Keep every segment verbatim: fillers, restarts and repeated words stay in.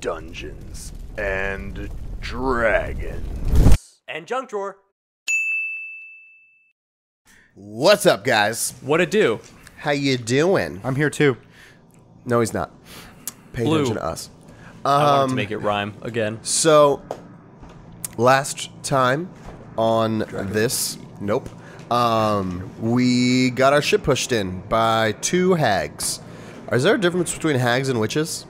Dungeons and Dragons. And junk drawer. What's up, guys? What it do? How you doing? I'm here too. No, he's not. Pay Blue. attention to us. Um, I wanted to make it rhyme again. So, last time on Dragon. this, nope, um, we got our shit pushed in by two hags. Is there a difference between hags and witches?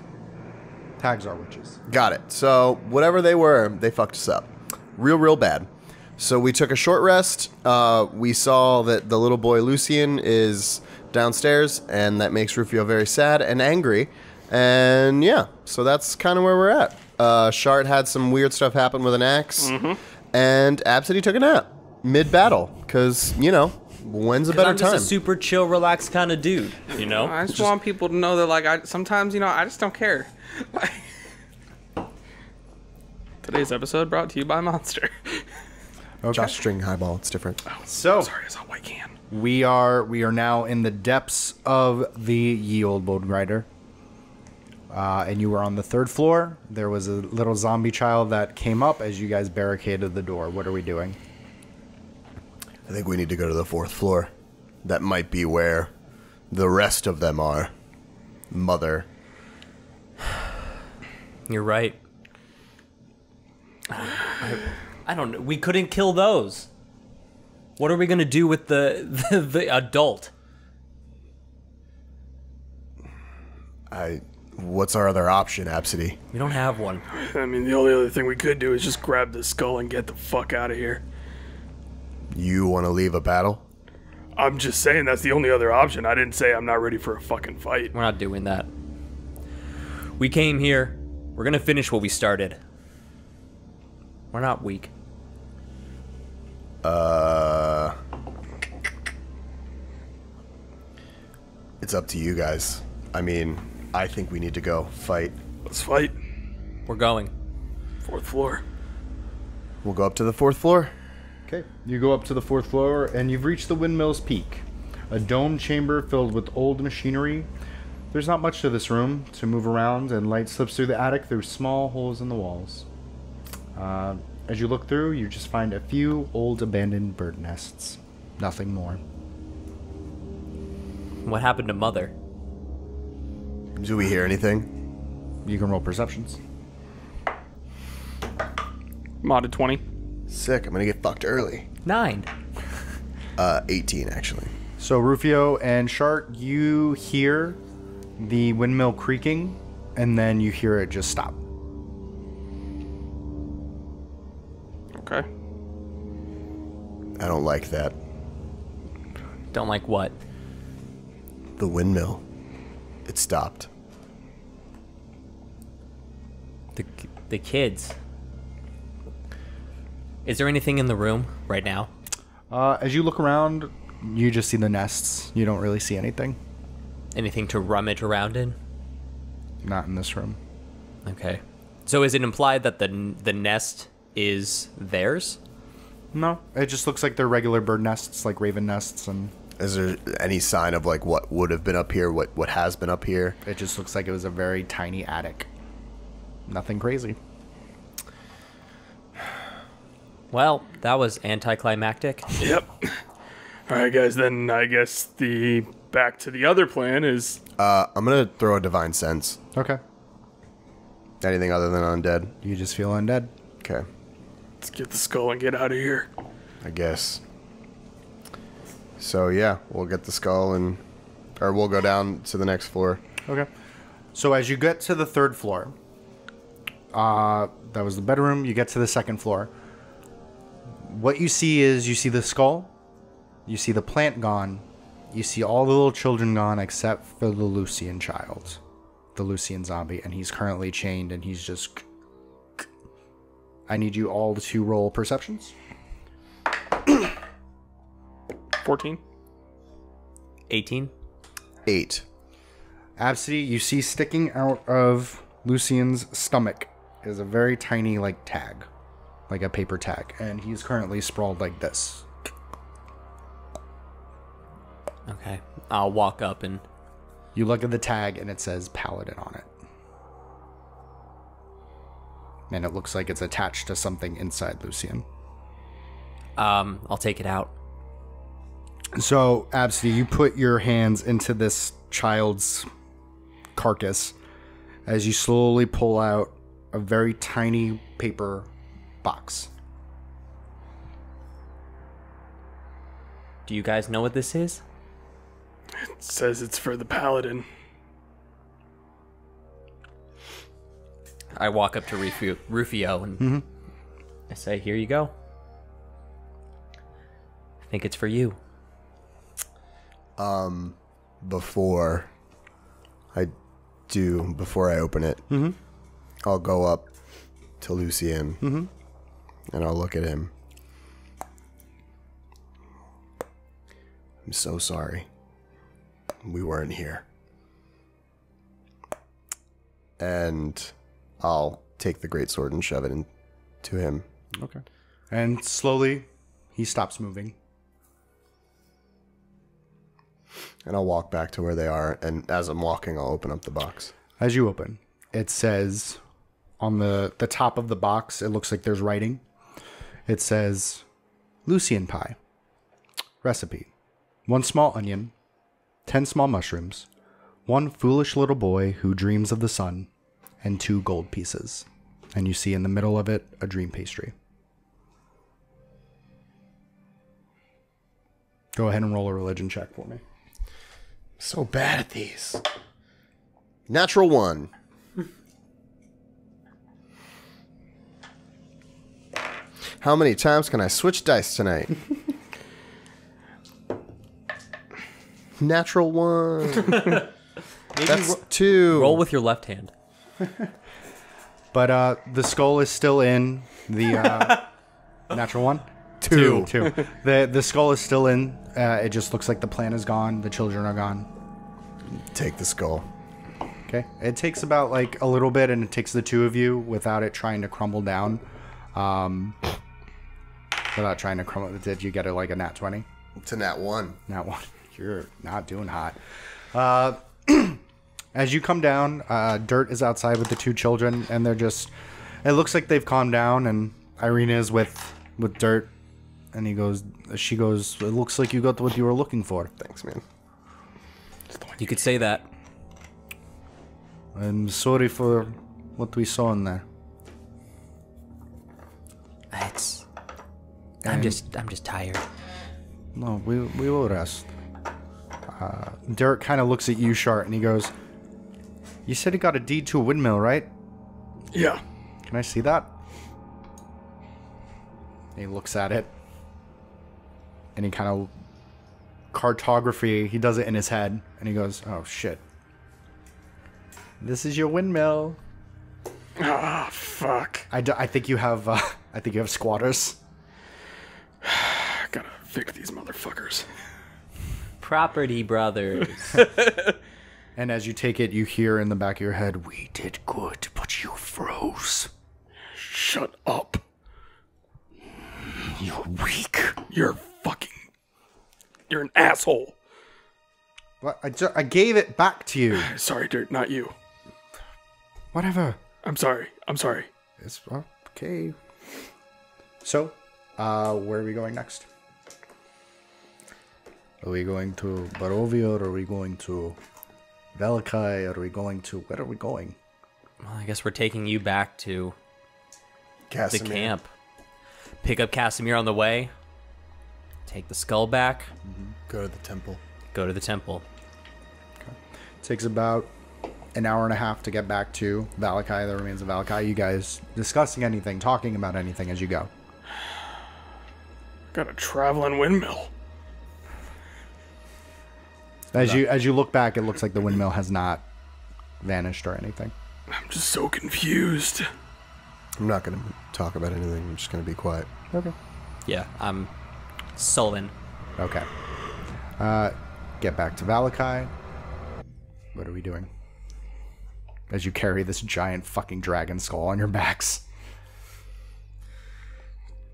Hags are witches. Got it. So, whatever they were, they fucked us up. Real, real bad. So we took a short rest. Uh, we saw that the little boy Lucian is downstairs, and that makes Rufio very sad and angry. And yeah, so that's kind of where we're at. Uh, Shart had some weird stuff happen with an axe, mm-hmm. and Absidy took a nap mid-battle because, you know, when's a better I'm just time? Just a super chill, relaxed kind of dude, you know. I just, just want people to know that, like, I sometimes, you know, I just don't care. Today's episode brought to you by Monster. Okay. Josh String Highball, it's different. Oh, so sorry, it's all I can. We are we are now in the depths of the Ye Olde Bone Grinder, uh, and you were on the third floor. There was a little zombie child that came up as you guys barricaded the door. What are we doing? I think we need to go to the fourth floor. That might be where the rest of them are. Mother, you're right. I don't know. We couldn't kill those. What are we going to do with the, the the adult? I. What's our other option, Absidy? We don't have one. I mean, the only other thing we could do is just grab the skull and get the fuck out of here. You want to leave a battle? I'm just saying that's the only other option. I didn't say I'm not ready for a fucking fight. We're not doing that. We came here. We're going to finish what we started. We're not weak. Uh, it's up to you guys. I mean, I think we need to go fight. Let's fight. We're going. Fourth floor. We'll go up to the fourth floor. Okay. You go up to the fourth floor, and you've reached the windmill's peak, a dome chamber filled with old machinery. There's not much to this room to move around, and light slips through the attic through small holes in the walls. Uh, As you look through, you just find a few old abandoned bird nests. Nothing more. What happened to Mother? Do we hear anything? You can roll perceptions. Modded twenty. Sick, I'm gonna get fucked early. Nine. uh, eighteen, actually. So, Rufio and Shart, you hear the windmill creaking, and then you hear it just stop. Okay. I don't like that. Don't like what? The windmill. It stopped. The the kids. Is there anything in the room right now? Uh, as you look around, you just see the nests. You don't really see anything. Anything to rummage around in? Not in this room. Okay. So is it implied that the the nest is theirs? No, it just looks like they're regular bird nests, like raven nests. And is there any sign of like what would have been up here, what what has been up here? It just looks like it was a very tiny attic. Nothing crazy. Well, that was anticlimactic. Yep. All right, guys. Then I guess the back to the other plan is. Uh, I'm gonna throw a divine sense. Okay. Anything other than undead? You just feel undead. Okay. Let's get the skull and get out of here. I guess. So, yeah, we'll get the skull and... Or we'll go down to the next floor. Okay. So as you get to the third floor... Uh, that was the bedroom. You get to the second floor. What you see is you see the skull. You see the plant gone. You see all the little children gone except for the Lucian child. The Lucian zombie. And he's currently chained and he's just... I need you all to roll perceptions. fourteen. eighteen. eight. Absidy, you see sticking out of Lucian's stomach is a very tiny, like, tag. Like a paper tag. And he's currently sprawled like this. Okay. I'll walk up and... You look at the tag and it says Paladin on it. and it looks like it's attached to something inside Lucian. Um, I'll take it out. So, Absidy, you put your hands into this child's carcass as you slowly pull out a very tiny paper box. Do you guys know what this is? It says it's for the paladin. I walk up to Rufio, Rufio and mm-hmm. I say, here you go. I think it's for you. Um, before I do, before I open it, mm-hmm. I'll go up to Lucian mm-hmm. and I'll look at him. I'm so sorry. We weren't here. And I'll take the greatsword and shove it into him. Okay. And slowly, he stops moving. And I'll walk back to where they are, and as I'm walking, I'll open up the box. As you open, it says on the, the top of the box, it looks like there's writing. It says, Lucian pie. Recipe. One small onion, ten small mushrooms, one foolish little boy who dreams of the sun, and two gold pieces. And you see in the middle of it, a dream pastry. Go ahead and roll a religion check for me. I'm so bad at these. Natural one. How many times can I switch dice tonight? Natural one. That's two. Roll with your left hand. But uh, the skull is still in the uh, natural one. Two. Two. Two. The the skull is still in. Uh, it just looks like the plan is gone. The children are gone. Take the skull. Okay. It takes about like a little bit, and it takes the two of you without it trying to crumble down. Um, without trying to crumble, did you get it like a nat twenty? It's a nat one. Nat one. You're not doing hot. Uh, as you come down, uh, Dirt is outside with the two children, and they're just... It looks like they've calmed down, and Irina is with with Dirt, and he goes... She goes, it looks like you got what you were looking for. Thanks, man. You could say that. I'm sorry for what we saw in there. It's... I'm and just... I'm just tired. No, we, we will rest. Uh, Derek kind of looks at you, Shart, and he goes, you said he got a deed to a windmill, right? Yeah. Can I see that? And he looks at it. And he kind of cartography, he does it in his head. And he goes, oh, shit. This is your windmill. Ah, oh, fuck. I, d I think you have, uh, I think you have squatters. Gotta fix these motherfuckers. Property brothers. And as you take it, you hear in the back of your head, we did good, but you froze. Shut up. You're weak. You're fucking... You're an asshole. What? I, I gave it back to you. Sorry, Dirt, not you. Whatever. I'm sorry. I'm sorry. It's okay. So, uh, where are we going next? Are we going to Barovia, or are we going to Vallaki, or are we going to... Where are we going? Well, I guess we're taking you back to Kasimir. The camp. Pick up Kasimir on the way. Take the skull back. Mm-hmm. Go to the temple. Go to the temple. Okay. Takes about an hour and a half to get back to Vallaki, the remains of Vallaki. You guys discussing anything, talking about anything as you go? Got a traveling windmill. As you as you look back, it looks like the windmill has not vanished or anything. I'm just so confused. I'm not going to talk about anything. I'm just going to be quiet. Okay. Yeah, I'm sullen. Okay. Uh, get back to Vallaki. What are we doing? As you carry this giant fucking dragon skull on your backs.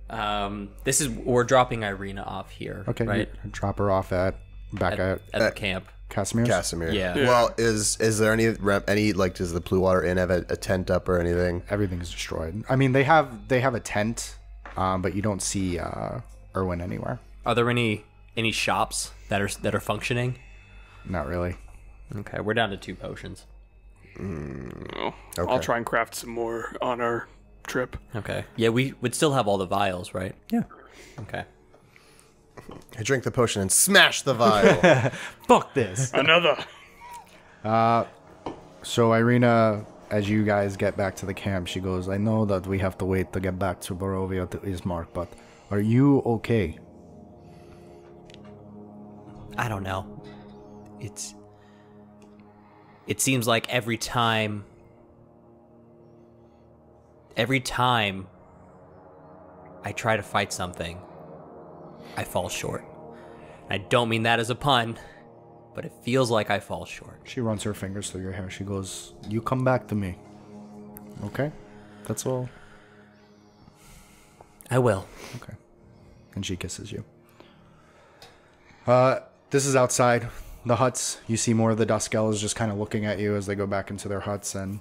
Um, this is we're dropping Irina off here. Okay. Right? Drop her off at. Back at, at, at the camp. Kasimir. Kasimir. Yeah. yeah. Well, is is there any any like does the Blue Water Inn have a, a tent up or anything? Everything is destroyed. I mean, they have they have a tent, um, but you don't see uh, Irwin anywhere. Are there any any shops that are that are functioning? Not really. Okay, we're down to two potions. Mm, oh, okay. I'll try and craft some more on our trip. Okay. Yeah, we would still have all the vials, right? Yeah. Okay. I drink the potion and smash the vial. Fuck this. Another. Uh, so Irina, as you guys get back to the camp, she goes, I know that we have to wait to get back to Barovia to Ismark, but are you okay? I don't know. It's... It seems like every time... Every time I try to fight something, I fall short. I don't mean that as a pun, but it feels like I fall short. She runs her fingers through your hair. She goes, you come back to me. Okay? That's all. I will. Okay. And she kisses you. Uh, this is outside the huts. You see more of the Duskellas just kind of looking at you as they go back into their huts, and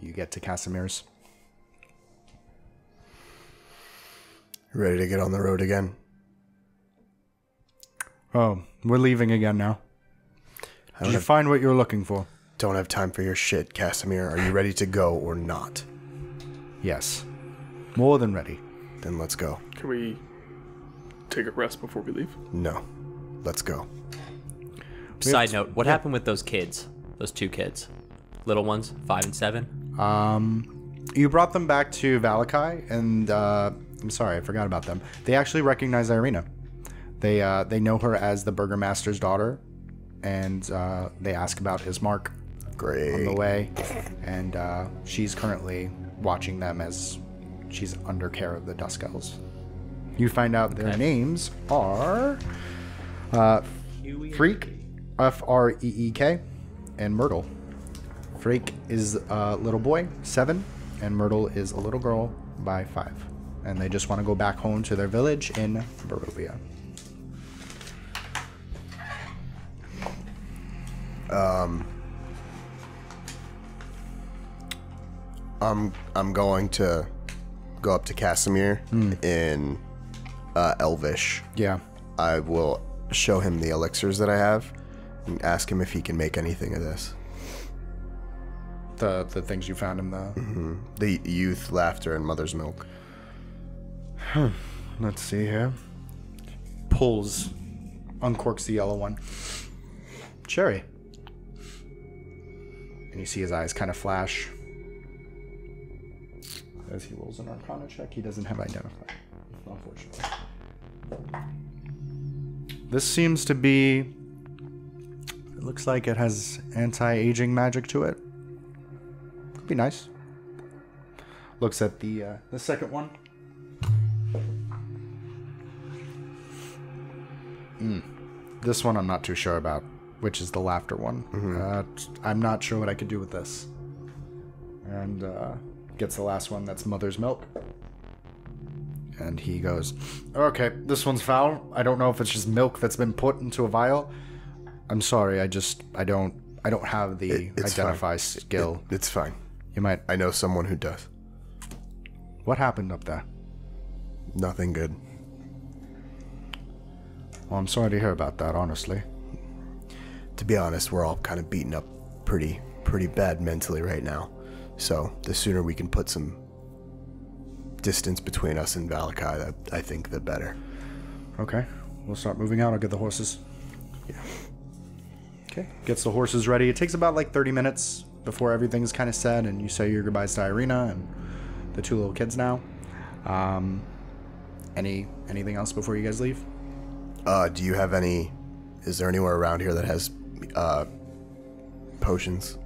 you get to Casimir's. Ready to get on the road again? Oh, we're leaving again now. Did you have, find what you're looking for? Don't have time for your shit, Kasimir. Are you ready to go or not? Yes. More than ready. Then let's go. Can we take a rest before we leave? No. Let's go. Side note, what yeah. happened with those kids? Those two kids? Little ones? Five and seven? Um, you brought them back to Vallaki, and... Uh, I'm sorry, I forgot about them. They actually recognize Irina. They uh, they know her as the Burgermaster's daughter, and uh, they ask about Ismark Gray on the way, and uh, she's currently watching them as she's under care of the Dusk Elves. You find out okay. their names are uh, Freak, F R E E K, and Myrtle. Freak is a little boy, seven, and Myrtle is a little girl by five. And they just want to go back home to their village in Barovia. Um, I'm I'm going to go up to Kasimir mm. in uh, Elvish. Yeah, I will show him the elixirs that I have and ask him if he can make anything of this. The the things you found him though. Mm-hmm. The youth, laughter, and mother's milk. Hmm. Let's see here. Pulls, uncorks the yellow one. Cherry. And you see his eyes kind of flash. As he rolls an Arcana check, he doesn't have Identify, unfortunately. This seems to be... It looks like it has anti-aging magic to it. Could be nice. Looks at the, uh, the second one. Mm. This one I'm not too sure about, which is the laughter one. Mm-hmm. uh, I'm not sure what I could do with this. And uh, gets the last one, that's Mother's Milk. And he goes, okay, this one's foul. I don't know if it's just milk that's been put into a vial. I'm sorry, I just, I don't, I don't have the it, Identify fine. skill. It, it's fine. You might. I know someone who does. What happened up there? Nothing good. Well, I'm sorry to hear about that, honestly. To be honest, we're all kind of beaten up pretty, pretty bad mentally right now. So the sooner we can put some distance between us and Vallaki, I, I think the better. Okay, we'll start moving out. I'll get the horses. Yeah. Okay, gets the horses ready. It takes about like thirty minutes before everything's kind of said, and you say your goodbyes to Irina and the two little kids now. Um, any anything else before you guys leave? Uh, do you have any... Is there anywhere around here that has, uh, potions?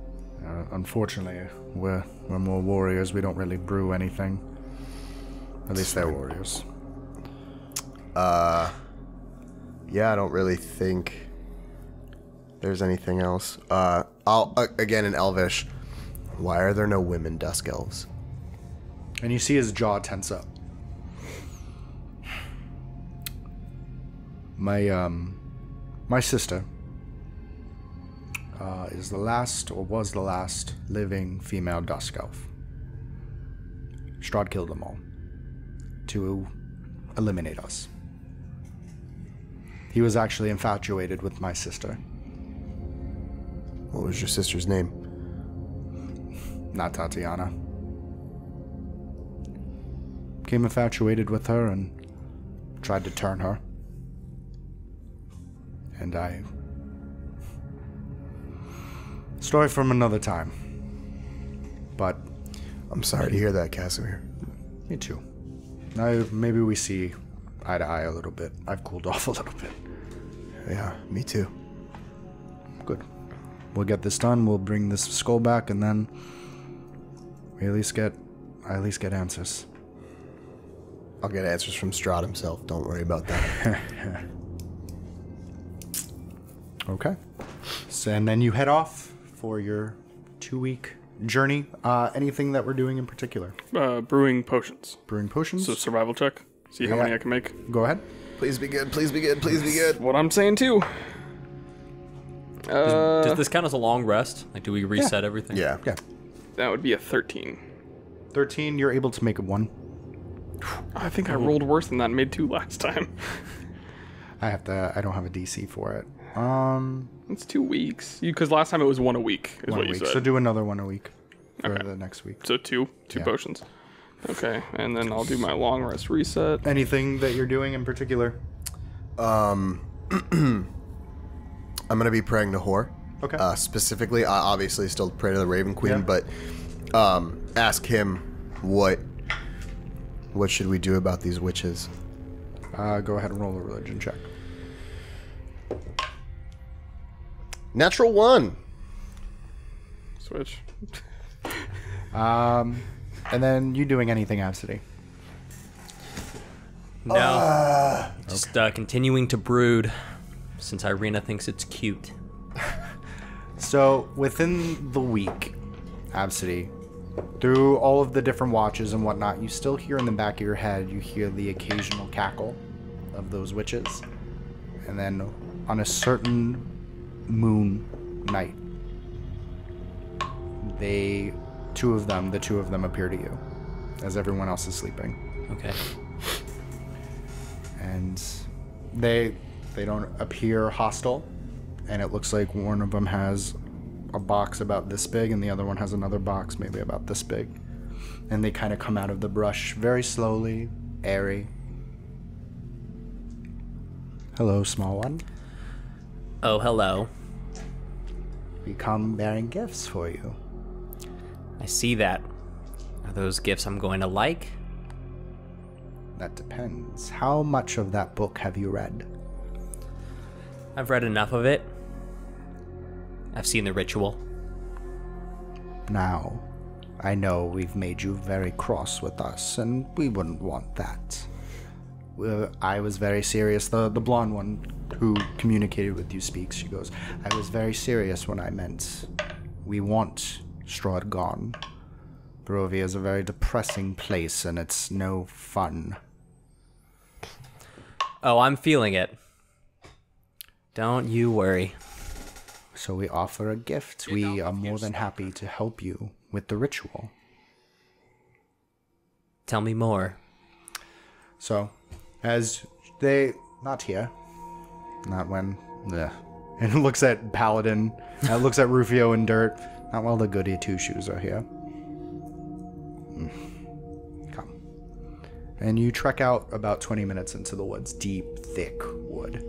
Uh, unfortunately, we're, we're more warriors. We don't really brew anything. At least they're warriors. Uh, yeah, I don't really think there's anything else. Uh, I'll, uh, again in Elvish, why are there no women Dusk Elves? And you see his jaw tense up. My um, my sister, uh, is the last, or was the last, living female Dusk Elf. Strahd killed them all to eliminate us. He was actually infatuated with my sister. What was your sister's name? Not Tatiana. Became infatuated with her and tried to turn her. And I... Story from another time. But... I'm sorry to hear that, Kasimir. Me too. Now, maybe we see eye to eye a little bit. I've cooled off a little bit. Yeah, me too. Good. We'll get this done, we'll bring this skull back, and then... We at least get... I at least get answers. I'll get answers from Strahd himself. Don't worry about that. Okay. So, and then you head off for your two-week journey. Uh, anything that we're doing in particular? Uh, brewing potions. Brewing potions? So survival check. See yeah. how many I can make. Go ahead. Please be good. Please be good. Please be good. That's what I'm saying too. Does, uh, does this count as a long rest? Like, do we reset yeah. everything? Yeah. Yeah. That would be a thirteen. Thirteen. You're able to make a one. I think I rolled worse than that and made two last time. I have to. I don't have a D C for it. Um, it's two weeks. Because last time it was one a week. Is one what a week. You said. So do another one a week for okay. the next week. So two, two yeah. potions. Okay, and then I'll do my long rest reset. Anything that you're doing in particular? Um, I'm gonna be praying to Whore. Okay. Uh, specifically, I obviously still pray to the Raven Queen, yeah. but um, ask him what. What should we do about these witches? Uh, go ahead and roll a religion check. Natural one. Switch. um, and then you doing anything, Absidy? No. Uh, Just okay. uh, continuing to brood, since Irina thinks it's cute. So within the week, Absidy. Through all of the different watches and whatnot, you still hear in the back of your head, you hear the occasional cackle of those witches. And then on a certain moon night, they, two of them, the two of them appear to you as everyone else is sleeping. Okay. And they, they don't appear hostile. And it looks like one of them has a box about this big, and the other one has another box maybe about this big, and they kind of come out of the brush very slowly, airy. Hello, small one. Oh, hello. We come bearing gifts for you. I see that. Are those gifts I'm going to like? That depends. How much of that book have you read? I've read enough of it. I've seen the ritual. Now, I know we've made you very cross with us, and we wouldn't want that. We're, I was very serious. The, the blonde one who communicated with you speaks. She goes, I was very serious when I meant we want Strahd gone. Barovia is a very depressing place, and it's no fun. Oh, I'm feeling it. Don't you worry. So we offer a gift. We are more than happy to help you with the ritual. Tell me more. So, as they... Not here. Not when... Blech. And it looks at Paladin. And it looks at Rufio and Dirt. Not while the goody two-shoes are here. Come. And you trek out about twenty minutes into the woods. Deep, thick wood.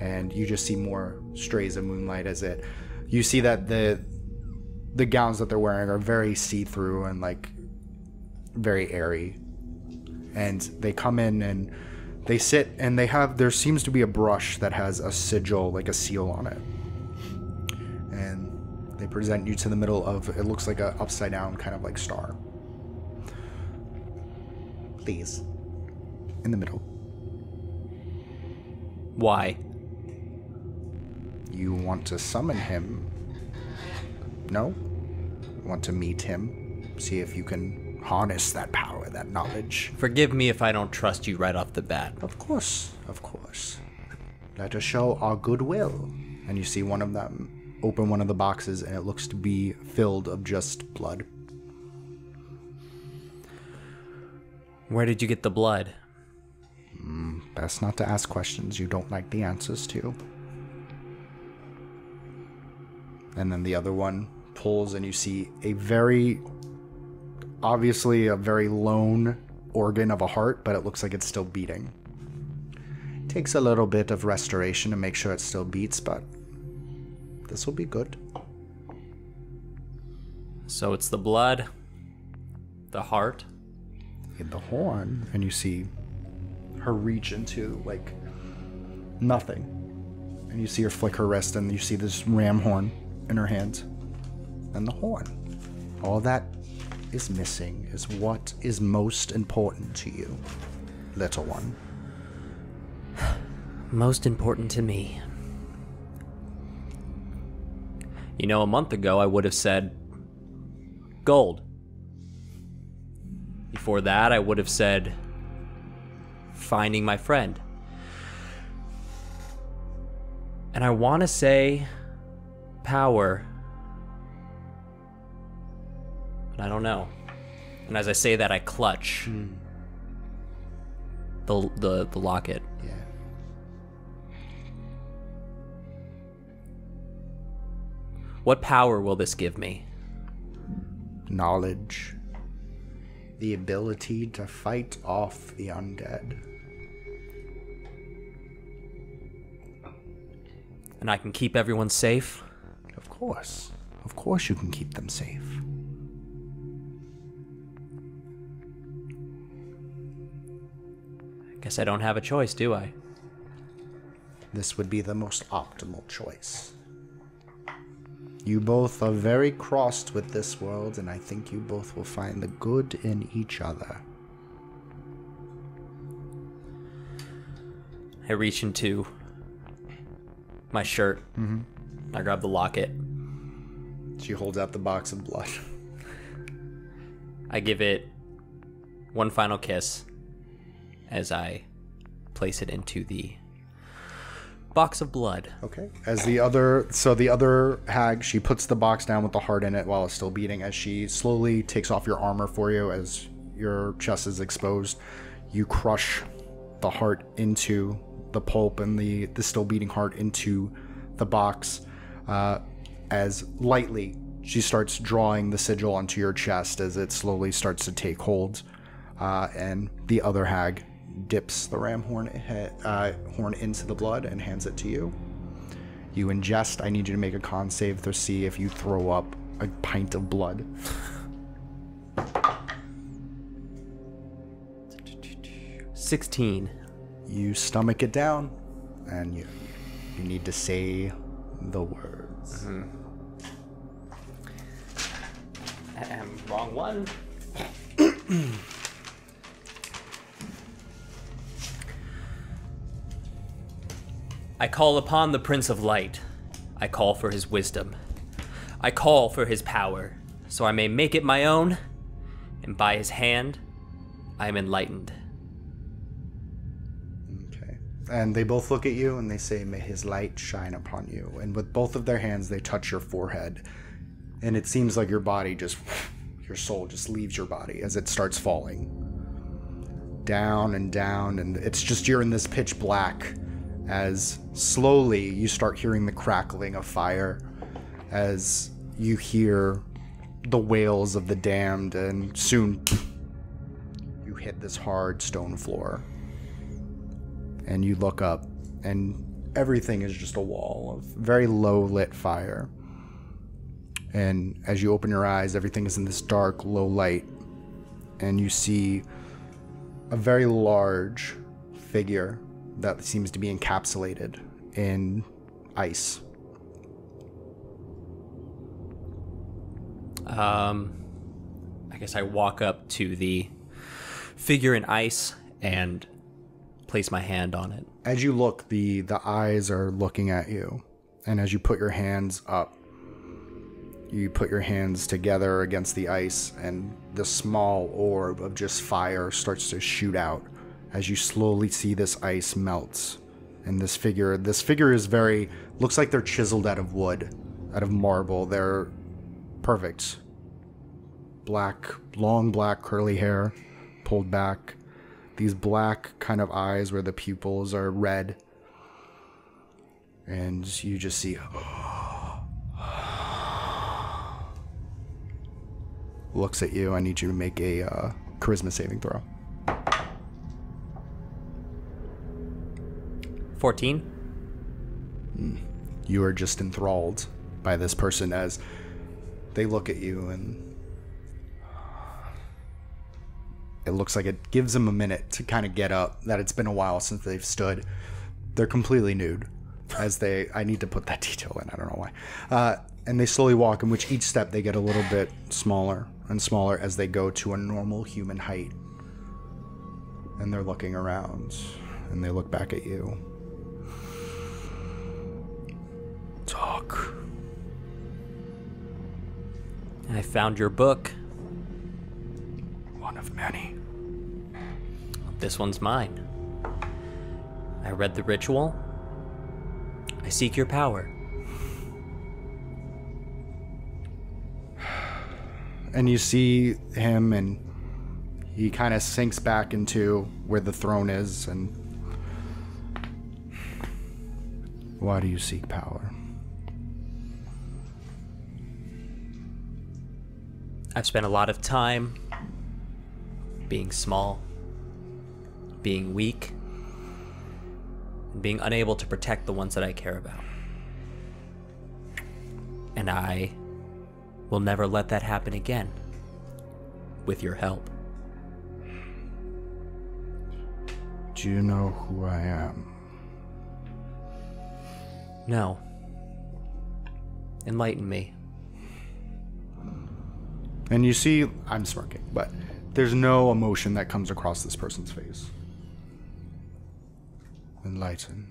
And you just see more strays of moonlight as it... You see that the the gowns that they're wearing are very see-through and, like, very airy. And they come in and they sit and they have... There seems to be a brush that has a sigil, like a seal on it. And they present you to the middle of... It looks like an upside-down kind of, like, star. Please. In the middle. Why? You want to summon him? No? Want to meet him? See if you can harness that power, that knowledge. Forgive me if I don't trust you right off the bat. Of course, of course. Let us show our goodwill. And you see one of them open one of the boxes, and it looks to be filled of just blood. Where did you get the blood? Mm, best not to ask questions you don't like the answers to. And then the other one pulls, and you see a very, obviously a very lone organ of a heart, but it looks like it's still beating. Takes a little bit of restoration to make sure it still beats, but this will be good. So it's the blood, the heart, in the horn, and you see her reach into, like, nothing. And you see her flick her wrist, and you see this ram horn in her hand. And the horn. All that is missing is what is most important to you, little one. Most important to me. You know, a month ago I would have said gold. Before that, I would have said finding my friend. And I want to say power, but I don't know. And as I say that, I clutch mm. the, the the locket. Yeah. What power will this give me? Knowledge. The ability to fight off the undead. And I can keep everyone safe? Of course. Of course you can keep them safe. I guess I don't have a choice, do I? This would be the most optimal choice. You both are very crossed with this world, and I think you both will find the good in each other. I reach into my shirt. Mm-hmm. I grab the locket. She holds out the box of blood. I give it one final kiss as I place it into the box of blood. Okay. As the other, so the other hag, she puts the box down with the heart in it while it's still beating. As she slowly takes off your armor for you, as your chest is exposed, you crush the heart into the pulp and the, the still beating heart into the box. Uh, as lightly, she starts drawing the sigil onto your chest as it slowly starts to take hold. Uh, and the other hag dips the ram horn uh, horn into the blood and hands it to you. You ingest. I need you to make a con save to see if you throw up a pint of blood. sixteen. You stomach it down, and you you need to say the words. Mm-hmm. Um, wrong one. I call upon the Prince of Light. I call for his wisdom. I call for his power, so I may make it my own, and by his hand, I am enlightened. Okay. And they both look at you, and they say, may his light shine upon you. And with both of their hands, they touch your forehead. And it seems like your body just, your soul just leaves your body as it starts falling. Down and down, and it's just you're in this pitch black, as slowly you start hearing the crackling of fire, as you hear the wails of the damned, and soon you hit this hard stone floor. And you look up, and everything is just a wall of very low-lit fire. And as you open your eyes, everything is in this dark, low light, and you see a very large figure that seems to be encapsulated in ice. Um, I guess I walk up to the figure in ice and place my hand on it. As you look, the, the eyes are looking at you. And as you put your hands up, you put your hands together against the ice, and the small orb of just fire starts to shoot out. As you slowly see this ice melts, and this figure, this figure is very, looks like they're chiseled out of wood. out of marble. They're perfect. Black, long black curly hair, pulled back. These black kind of eyes where the pupils are red. And you just see... looks at you. I need you to make a uh, charisma saving throw. fourteen. You are just enthralled by this person as they look at you, and it looks like it gives them a minute to kind of get up, that it's been a while since they've stood. They're completely nude as they... I need to put that detail in. I don't know why. Uh, and they slowly walk, in which each step they get a little bit smaller and smaller as they go to a normal human height. And they're looking around, and they look back at you. Talk. I found your book. One of many. This one's mine. I read the ritual. I seek your power. And you see him, and he kind of sinks back into where the throne is. And why do you seek power? I've spent a lot of time being small, being weak, and being unable to protect the ones that I care about. And I will never let that happen again, with your help. Do you know who I am? No. Enlighten me. And you see, I'm smirking, but there's no emotion that comes across this person's face. Enlighten.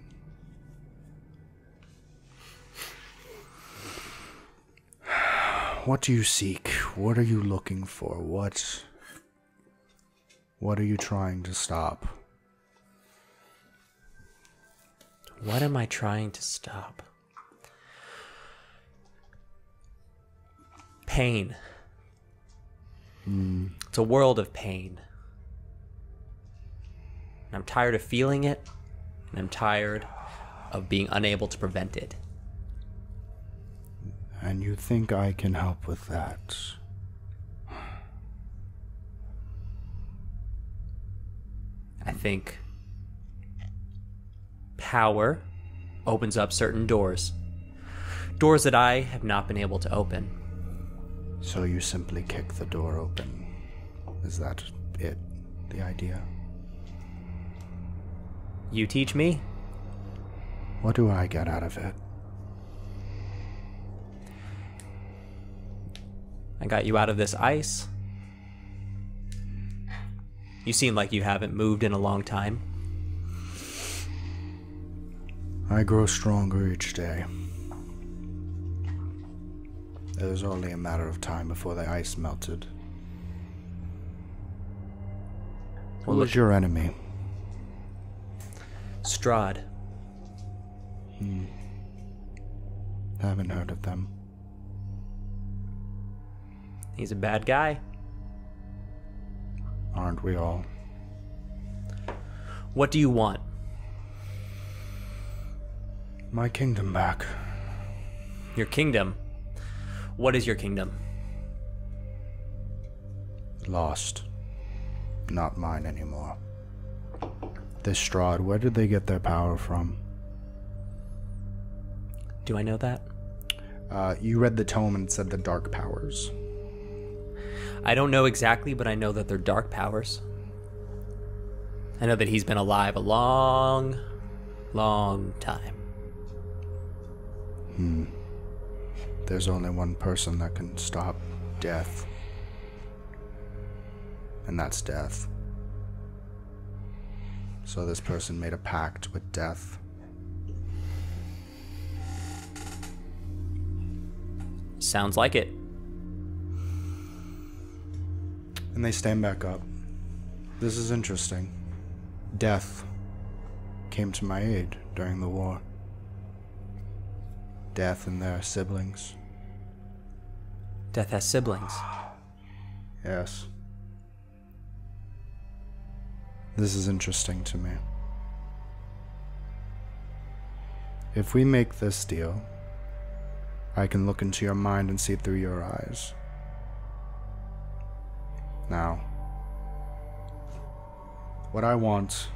What do you seek? What are you looking for? What, what are you trying to stop? What am I trying to stop? Pain. Mm. It's a world of pain. And I'm tired of feeling it, and I'm tired of being unable to prevent it. And you think I can help with that? I think power opens up certain doors. Doors that I have not been able to open. So you simply kick the door open. Is that it? The idea? You teach me? What do I get out of it? I got you out of this ice. You seem like you haven't moved in a long time. I grow stronger each day. It was only a matter of time before the ice melted. Who was your enemy? Strahd. Hmm. Haven't heard of them. He's a bad guy. Aren't we all? What do you want? My kingdom back. Your kingdom? What is your kingdom? Lost. Not mine anymore. This Strahd, where did they get their power from? Do I know that? Uh, you read the tome and it said the dark powers. I don't know exactly, but I know that they're dark powers. I know that he's been alive a long, long time. Hmm. There's only one person that can stop death. And that's death. So this person made a pact with death. Sounds like it. And they stand back up. This is interesting. Death came to my aid during the war. Death and their siblings. Death has siblings. Yes. This is interesting to me. If we make this deal, I can look into your mind and see through your eyes. Now, what I want,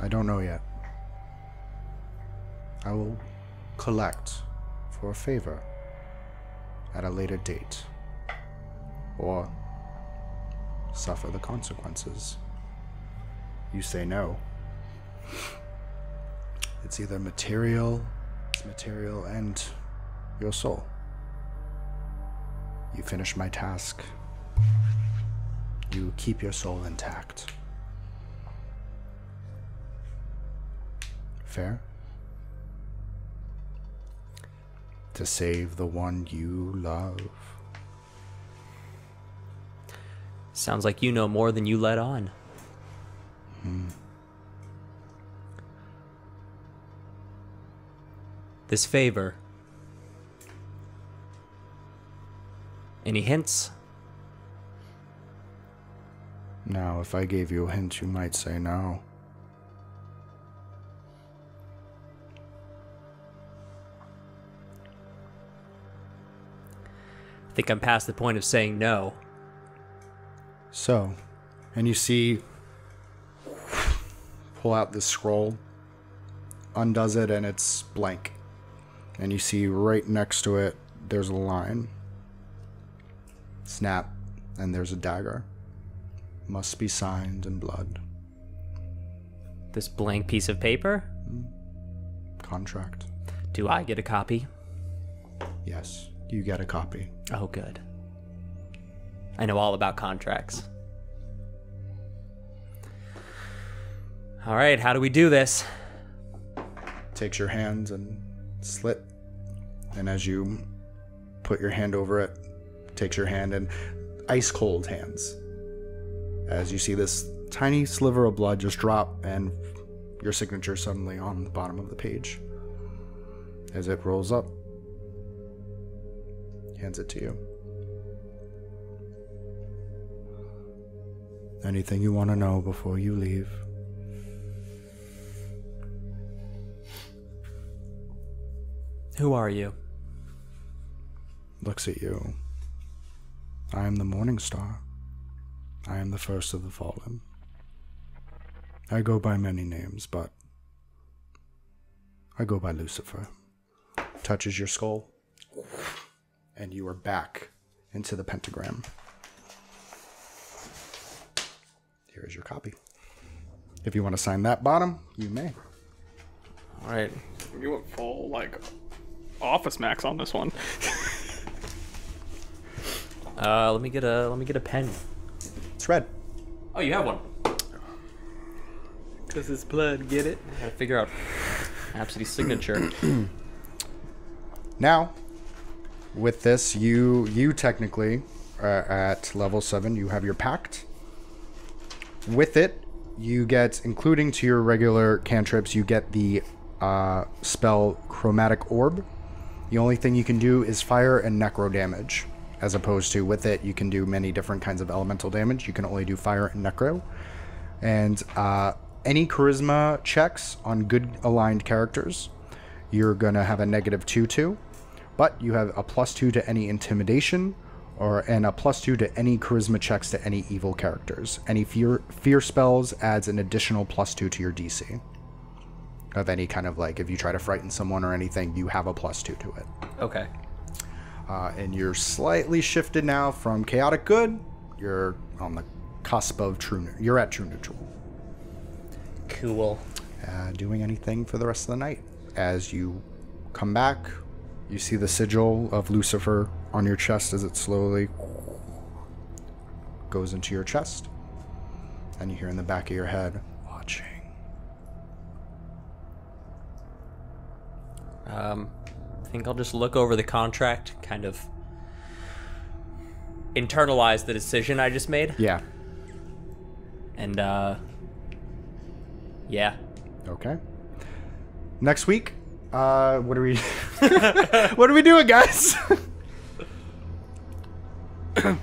I don't know yet. I will collect for a favor at a later date, or suffer the consequences. You say no. It's either material, it's material and your soul. You finish my task. You keep your soul intact. Fair? To save the one you love. Sounds like you know more than you let on. Hmm. This favor. Any hints? Now, if I gave you a hint, you might say no. I think I'm past the point of saying no. So, and you see, pull out this scroll, undoes it, and it's blank. And you see right next to it, there's a line. Snap, and there's a dagger. Must be signed in blood. This blank piece of paper? Contract. Do I get a copy? Yes, you get a copy. Oh, good. I know all about contracts. All right, how do we do this? Takes your hands and slit, and as you put your hand over it, takes your hand and ice cold hands. As you see this tiny sliver of blood just drop and your signature suddenly on the bottom of the page. As it rolls up, hands it to you. Anything you want to know before you leave? Who are you? Looks at you. I am the Morning Star. I am the first of the fallen. I go by many names, but I go by Lucifer. Touches your skull, and you are back into the pentagram. Here is your copy. If you want to sign that bottom, you may. All right. You went full, like, Office Max on this one. Uh, let me get a let me get a pen. It's red. Oh, you have one. Cause it's blood. Get it? I gotta figure out Absidy's signature. Now, with this, you you technically uh, at level seven, you have your pact. With it, you get, including to your regular cantrips, you get the uh, spell Chromatic Orb. The only thing you can do is fire and necro damage. As opposed to, with it, you can do many different kinds of elemental damage. You can only do fire and necro. And uh, any charisma checks on good aligned characters, you're going to have a negative two to. But you have a plus two to any intimidation, or and a plus two to any charisma checks to any evil characters. Any fear, fear spells adds an additional plus two to your D C. Of any kind of, like, if you try to frighten someone or anything, you have a plus two to it. Okay. Uh, and you're slightly shifted now from chaotic good. You're on the cusp of true. You're at true neutral. Cool. Uh, doing anything for the rest of the night? As you come back, you see the sigil of Lucifer on your chest as it slowly goes into your chest. And you hear in the back of your head, watching. Um... I think I'll just look over the contract, kind of internalize the decision I just made. Yeah. And, uh, yeah. Okay. Next week, uh, what are we... What are we doing, guys? I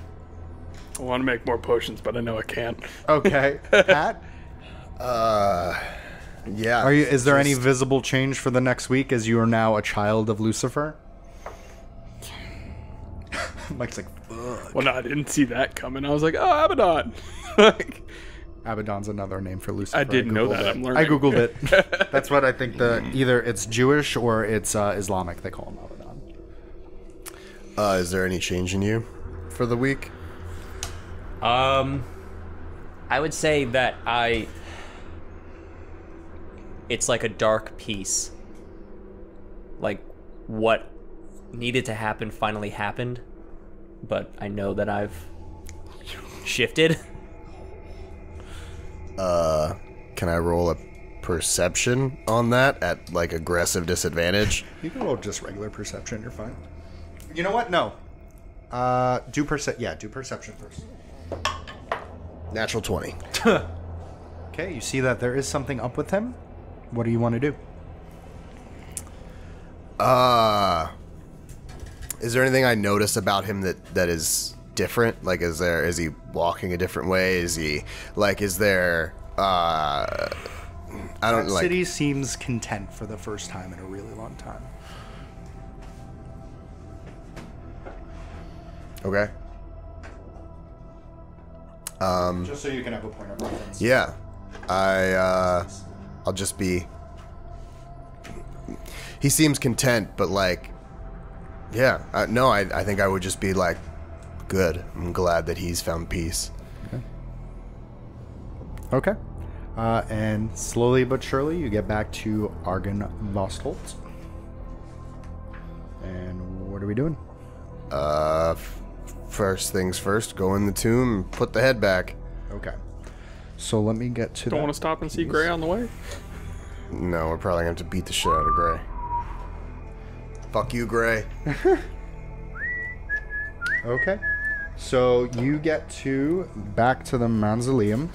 want to make more potions, but I know I can't. Okay, Pat. Uh, yeah. Are you? Is there just... any visible change for the next week as you are now a child of Lucifer? Mike's like, fuck. Well, no, I didn't see that coming. I was like, oh, Abaddon. Like, Abaddon's another name for Lucifer. I didn't I know that. It. I'm learning. I googled it. That's what I think. The either it's Jewish or it's uh, Islamic. They call him Abaddon. Uh, is there any change in you for the week? Um, I would say that I. It's like a dark piece. Like what needed to happen finally happened, but I know that I've shifted. Uh, can I roll a perception on that at, like, aggressive disadvantage? You can roll just regular perception, you're fine. You know what? No. Uh, do perce- yeah, do perception first. Natural twenty. Okay, you see that there is something up with him. What do you want to do? Uh, is there anything I notice about him that, that is... different? Like, is there, is he walking a different way? Is he, like, is there, uh, I don't, like... City seems content for the first time in a really long time. Okay. Um. Just so you can have a point of reference. Yeah. I, uh, I'll just be... He seems content, but, like, yeah. Uh, no, I, I think I would just be, like, good. I'm glad that he's found peace. Okay. Okay. Uh, and slowly but surely, you get back to Argynvostholt. And what are we doing? Uh, first things first. Go in the tomb. Put the head back. Okay. So let me get to. Don't want to stop and see Gray on the way. No, we're probably gonna have to beat the shit out of Gray. Fuck you, Gray. Okay. So you get to back to the mausoleum.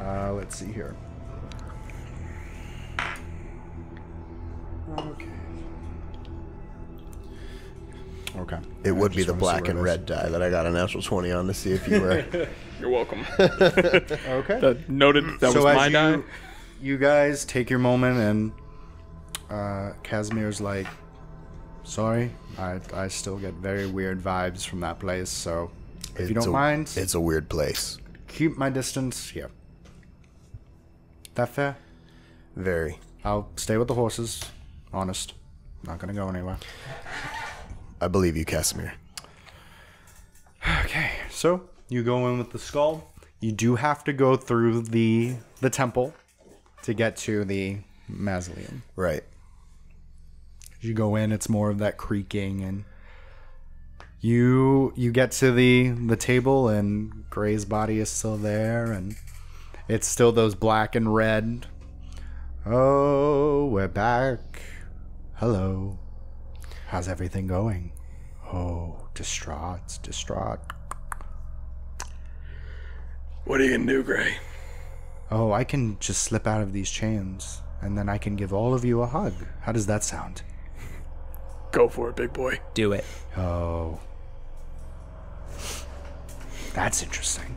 Uh, let's see here. Okay. Okay. It would be the black and red dye that I got a natural twenty on to see if you were. You're welcome. Okay. That noted. That was my dye. You guys take your moment, and uh, Casimir's like, sorry, I I still get very weird vibes from that place, so if it's you don't a, mind... It's a weird place. Keep my distance here. That fair? Very. I'll stay with the horses. Honest. Not gonna go anywhere. I believe you, Kasimir. Okay, so you go in with the skull. You do have to go through the the temple to get to the mausoleum. Right. As you go in, it's more of that creaking, and you you get to the the table, and Gray's body is still there, and it's still those black and red. Oh, we're back. Hello. How's everything going? Oh, distraught, distraught. What are you gonna do, Gray? Oh, I can just slip out of these chains, and then I can give all of you a hug. How does that sound? Go for it, big boy. Do it. Oh. That's interesting.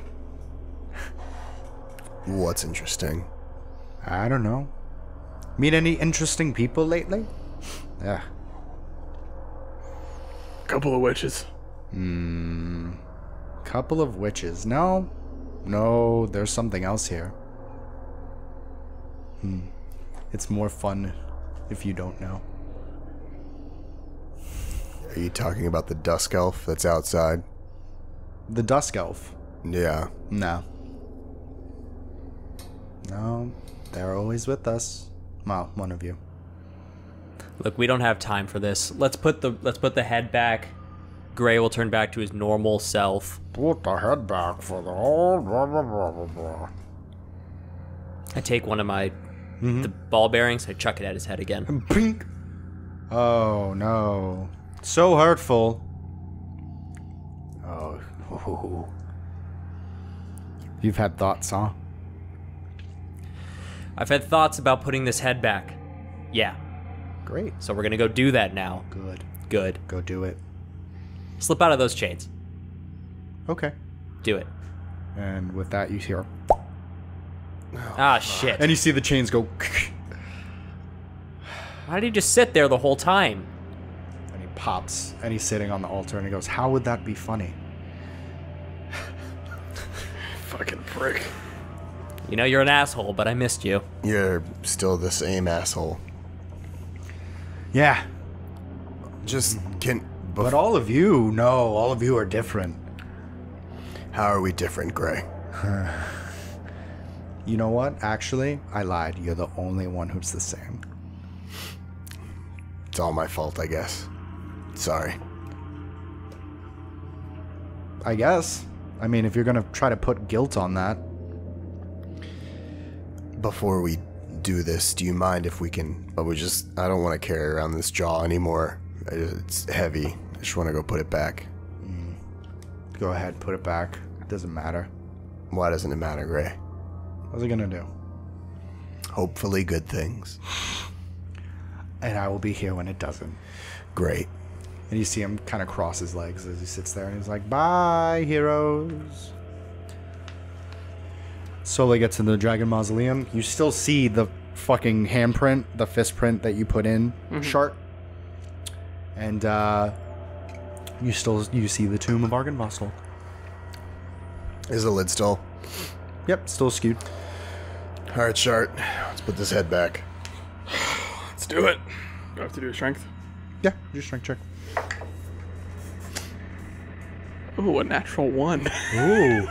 What's interesting? I don't know. Meet any interesting people lately? Yeah. Couple of witches. Hmm. Couple of witches. No. No, there's something else here. Hmm. It's more fun if you don't know. Are you talking about the Dusk Elf that's outside? The Dusk Elf? Yeah. No. No, they're always with us. Well, one of you. Look, we don't have time for this. Let's put the let's put the head back. Gray will turn back to his normal self. Put the head back for the whole blah blah blah blah blah. I take one of my mm-hmm. the ball bearings. I chuck it at his head again. Pink. Oh no. So hurtful. Oh. Ooh. You've had thoughts, huh? I've had thoughts about putting this head back. Yeah. Great. So we're going to go do that now. Good. Good. Go do it. Slip out of those chains. Okay. Do it. And with that, you hear... Oh, ah, shit. And you see the chains go... Why did he just sit there the whole time? And he pops, and he's sitting on the altar, and he goes, how would that be funny? Fucking prick. You know, you're an asshole, but I missed you. You're still the same asshole. Yeah. Just can... But all of you, no, all of you are different. How are we different, Gray? You know what? Actually, I lied. You're the only one who's the same. It's all my fault, I guess. Sorry. I guess. I mean, if you're going to try to put guilt on that. Before we do this, do you mind if we can... I would just... I don't want to carry around this jaw anymore. It's heavy. I just want to go put it back. Mm. Go ahead, put it back. It doesn't matter. Why doesn't it matter, Gray? What's it gonna do? Hopefully good things. And I will be here when it doesn't. Great. And you see him kind of cross his legs as he sits there, and he's like, bye, heroes. Sola gets into the dragon mausoleum. You still see the fucking handprint, the fist print that you put in, mm-hmm. Shart. And uh, you still you see the tomb of Argynvostholt. Is the lid still? Yep, still skewed. All right, Shart. Let's put this head back. Let's do it. Do I have to do a strength? Yeah, do a strength check. Ooh, a natural one. Ooh.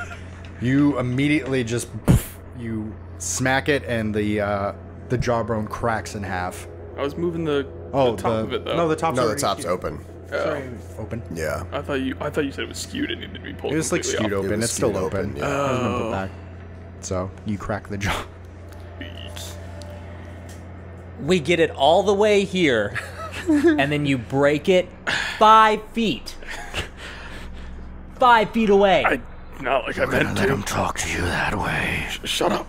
You immediately just poof, you smack it, and the uh, the jawbone cracks in half. I was moving the, oh, the top the, of it though. No, the top's no, the top's skewed. Open. Sorry, open. Yeah. I thought you. I thought you said it was skewed. It needed to be pulled. It was like skewed off. open. It it's skewed still open. open. Yeah. Oh. I was gonna put back. So you crack the jaw. We get it all the way here, and then you break it five feet. Five feet away. I, not like You're I meant to. Let him talk to you that way. Sh shut up.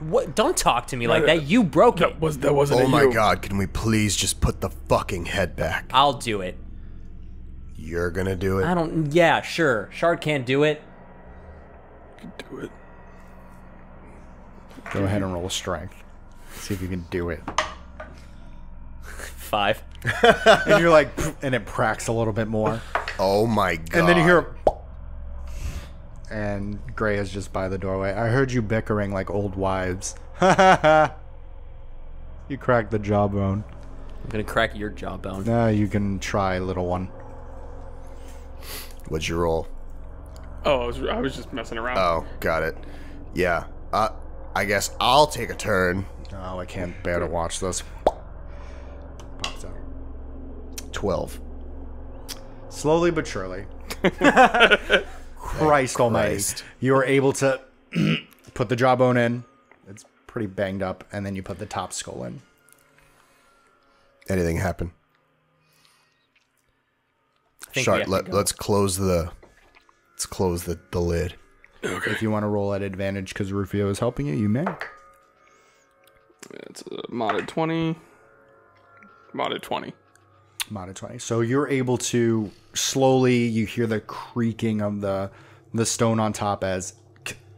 What? Don't talk to me like that. You broke that it. Was that wasn't Oh my you. God! Can we please just put the fucking head back? I'll do it. You're gonna do it? I don't... Yeah, sure. Shard can't do it. You can do it. Go ahead and roll a strength. See if you can do it. Five. And you're like... And it cracks a little bit more. Oh my God. And then you hear... And Gray is just by the doorway. I heard you bickering like old wives. Ha ha ha. You cracked the jawbone. I'm gonna crack your jawbone. No, you can try, little one. What'd you roll? Oh, I was, I was just messing around. Oh, got it. Yeah. Uh, I guess I'll take a turn. Oh, I can't bear to watch this. Pops out. twelve. Slowly but surely. Christ, Christ almighty. You are able to put the jawbone in. It's pretty banged up. And then you put the top skull in. Anything happen? Shart, let, let's close the let's close the, the lid. Okay. If you want to roll at advantage because Rufio is helping you, you may. It's a modded twenty. Modded twenty. Modded twenty. So you're able to slowly, you hear the creaking of the the stone on top as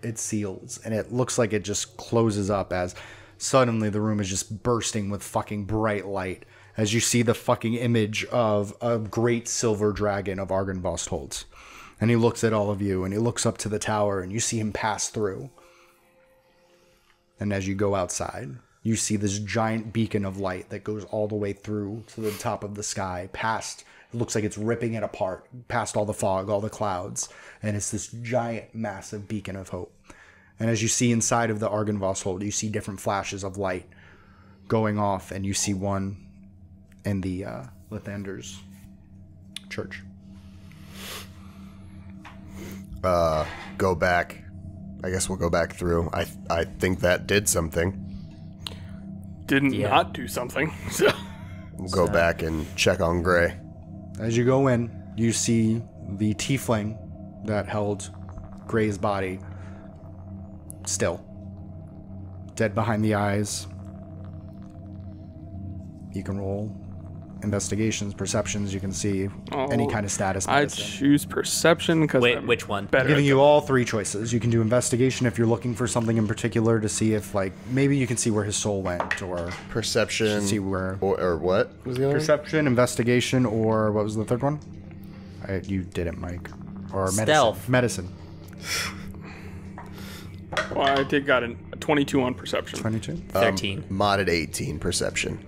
it seals, and it looks like it just closes up as suddenly the room is just bursting with fucking bright light. As you see the fucking image of a great silver dragon of Argynvostholt. And he looks at all of you, and he looks up to the tower, and you see him pass through. And as you go outside, you see this giant beacon of light that goes all the way through to the top of the sky, past, it looks like it's ripping it apart, past all the fog, all the clouds. And it's this giant, massive beacon of hope. And as you see inside of the Argynvostholt, you see different flashes of light going off, and you see one... And the uh, Lathander's church. Uh, go back. I guess we'll go back through. I th I think that did something. Didn't yeah. not do something. So. We'll go so. back and check on Gray. As you go in, you see the tiefling that held Gray's body still. Dead behind the eyes. You can roll investigations, perceptions. You can see oh, any kind of status. I choose perception because which one? Better. I'm giving you all three choices. You can do investigation if you're looking for something in particular to see if, like, maybe you can see where his soul went, or perception. See where or, or what was the other perception, one? Investigation, or what was the third one? I, you did it, Mike. Or stealth. Medicine. Medicine. Well, I did got a twenty-two on perception. twenty-two? thirteen. Um, modded eighteen perception.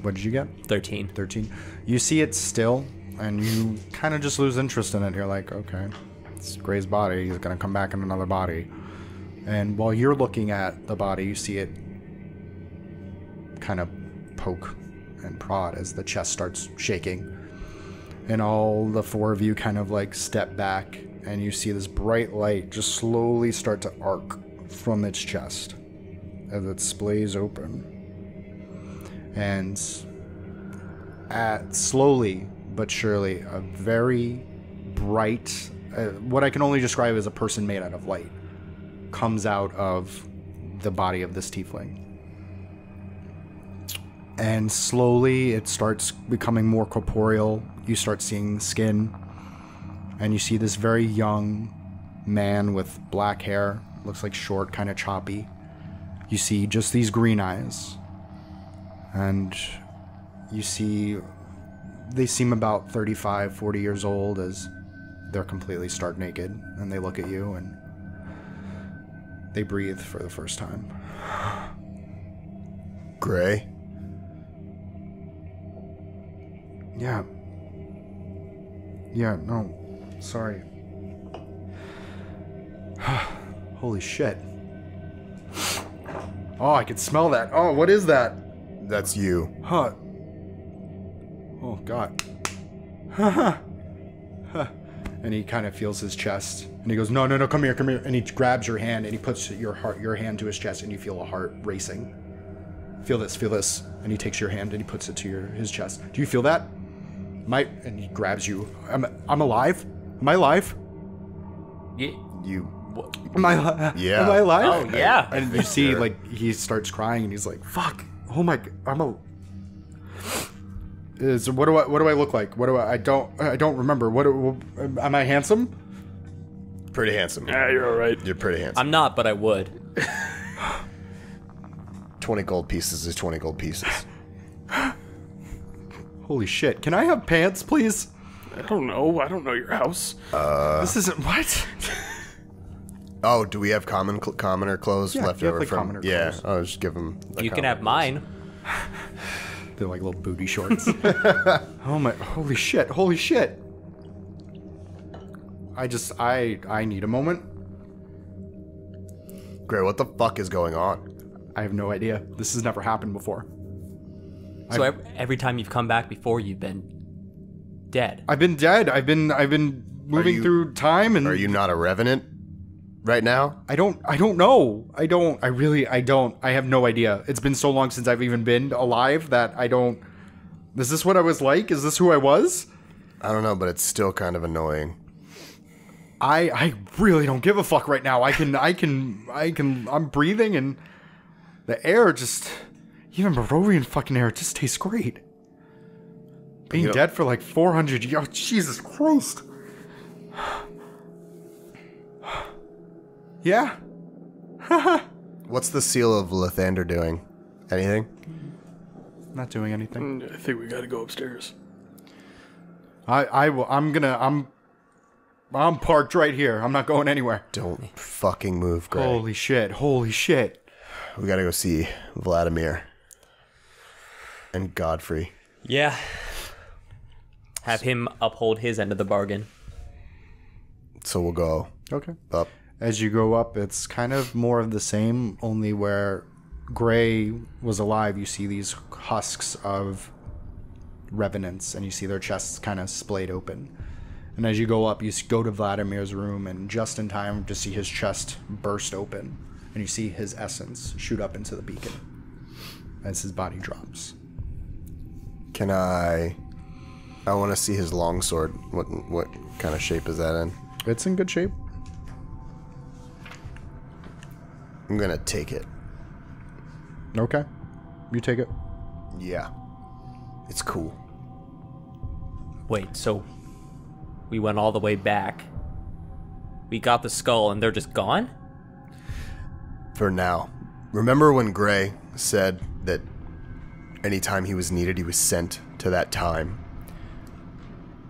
What did you get? thirteen. thirteen. You see it still, and you kind of just lose interest in it. You're like, okay, it's Gray's body. He's going to come back in another body. And while you're looking at the body, you see it kind of poke and prod as the chest starts shaking. And all the four of you kind of like step back, and you see this bright light just slowly start to arc from its chest as it splays open. And at slowly but surely, a very bright, uh, what I can only describe as a person made out of light, comes out of the body of this tiefling. And slowly it starts becoming more corporeal. You start seeing skin. And you see this very young man with black hair, looks like short, kind of choppy. You see just these green eyes. And you see they seem about thirty-five, forty years old, as they're completely stark naked. And they look at you and they breathe for the first time. Gray? Yeah. Yeah, no. Sorry. Holy shit. Oh, I could smell that. Oh, what is that? That's you. Huh. Oh, God. Huh. And he kind of feels his chest. And he goes, no, no, no, come here, come here. And he grabs your hand and he puts your heart, your hand to his chest, and you feel a heart racing. Feel this, feel this. And he takes your hand and he puts it to your his chest. Do you feel that? My, and he grabs you. I'm, I'm alive? Am I alive? Yeah. You. Am I, yeah. am I alive? Oh, yeah. And, and you see, sure. like, he starts crying, and he's like, fuck. Oh, my. I'm a. Is, what do I, what do I look like? What do I, I don't, I don't remember. What, do, am I handsome? Pretty handsome. Yeah, you're all right. You're pretty handsome. I'm not, but I would. twenty gold pieces is twenty gold pieces. Holy shit. Can I have pants, please? I don't know. I don't know your house. Uh, this isn't what? Oh, do we have common cl commoner clothes yeah, left over like from? Clothes. Yeah, I'll just give them. The you can have clothes. Mine. They're like little booty shorts. Oh my, holy shit, holy shit. I just, I, I need a moment. Gray, what the fuck is going on? I have no idea. This has never happened before. So I've, every time you've come back before, you've been dead. I've been dead. I've been I've been moving you, through time. And are you not a revenant right now? I don't I don't know. I don't I really I don't I have no idea. It's been so long since I've even been alive that I don't. Is this what I was like? Is this who I was? I don't know, but it's still kind of annoying. I I really don't give a fuck right now. I can I can I can I'm breathing and the air just. Even Barovian fucking air just tastes great. Being yep. dead for like four hundred years. Oh, Jesus Christ. Yeah. What's the seal of Lathander doing? Anything? Not doing anything. I think we gotta go upstairs. I, I will, I'm gonna, I'm, I'm parked right here. I'm not going anywhere. Don't fucking move, Greg. Holy shit. Holy shit. We gotta go see Vladimir. And Godfrey. Yeah. Have him uphold his end of the bargain. So we'll go okay. up. As you go up, it's kind of more of the same, only where Gray was alive, you see these husks of revenants, and you see their chests kind of splayed open. And as you go up, you go to Vladimir's room, and just in time to see his chest burst open, and you see his essence shoot up into the beacon as his body drops. Can I... I want to see his longsword. What what kind of shape is that in? It's in good shape. I'm going to take it. Okay. You take it. Yeah. It's cool. Wait, so we went all the way back. We got the skull and they're just gone? For now. Remember when Gray said that anytime he was needed, he was sent to that time?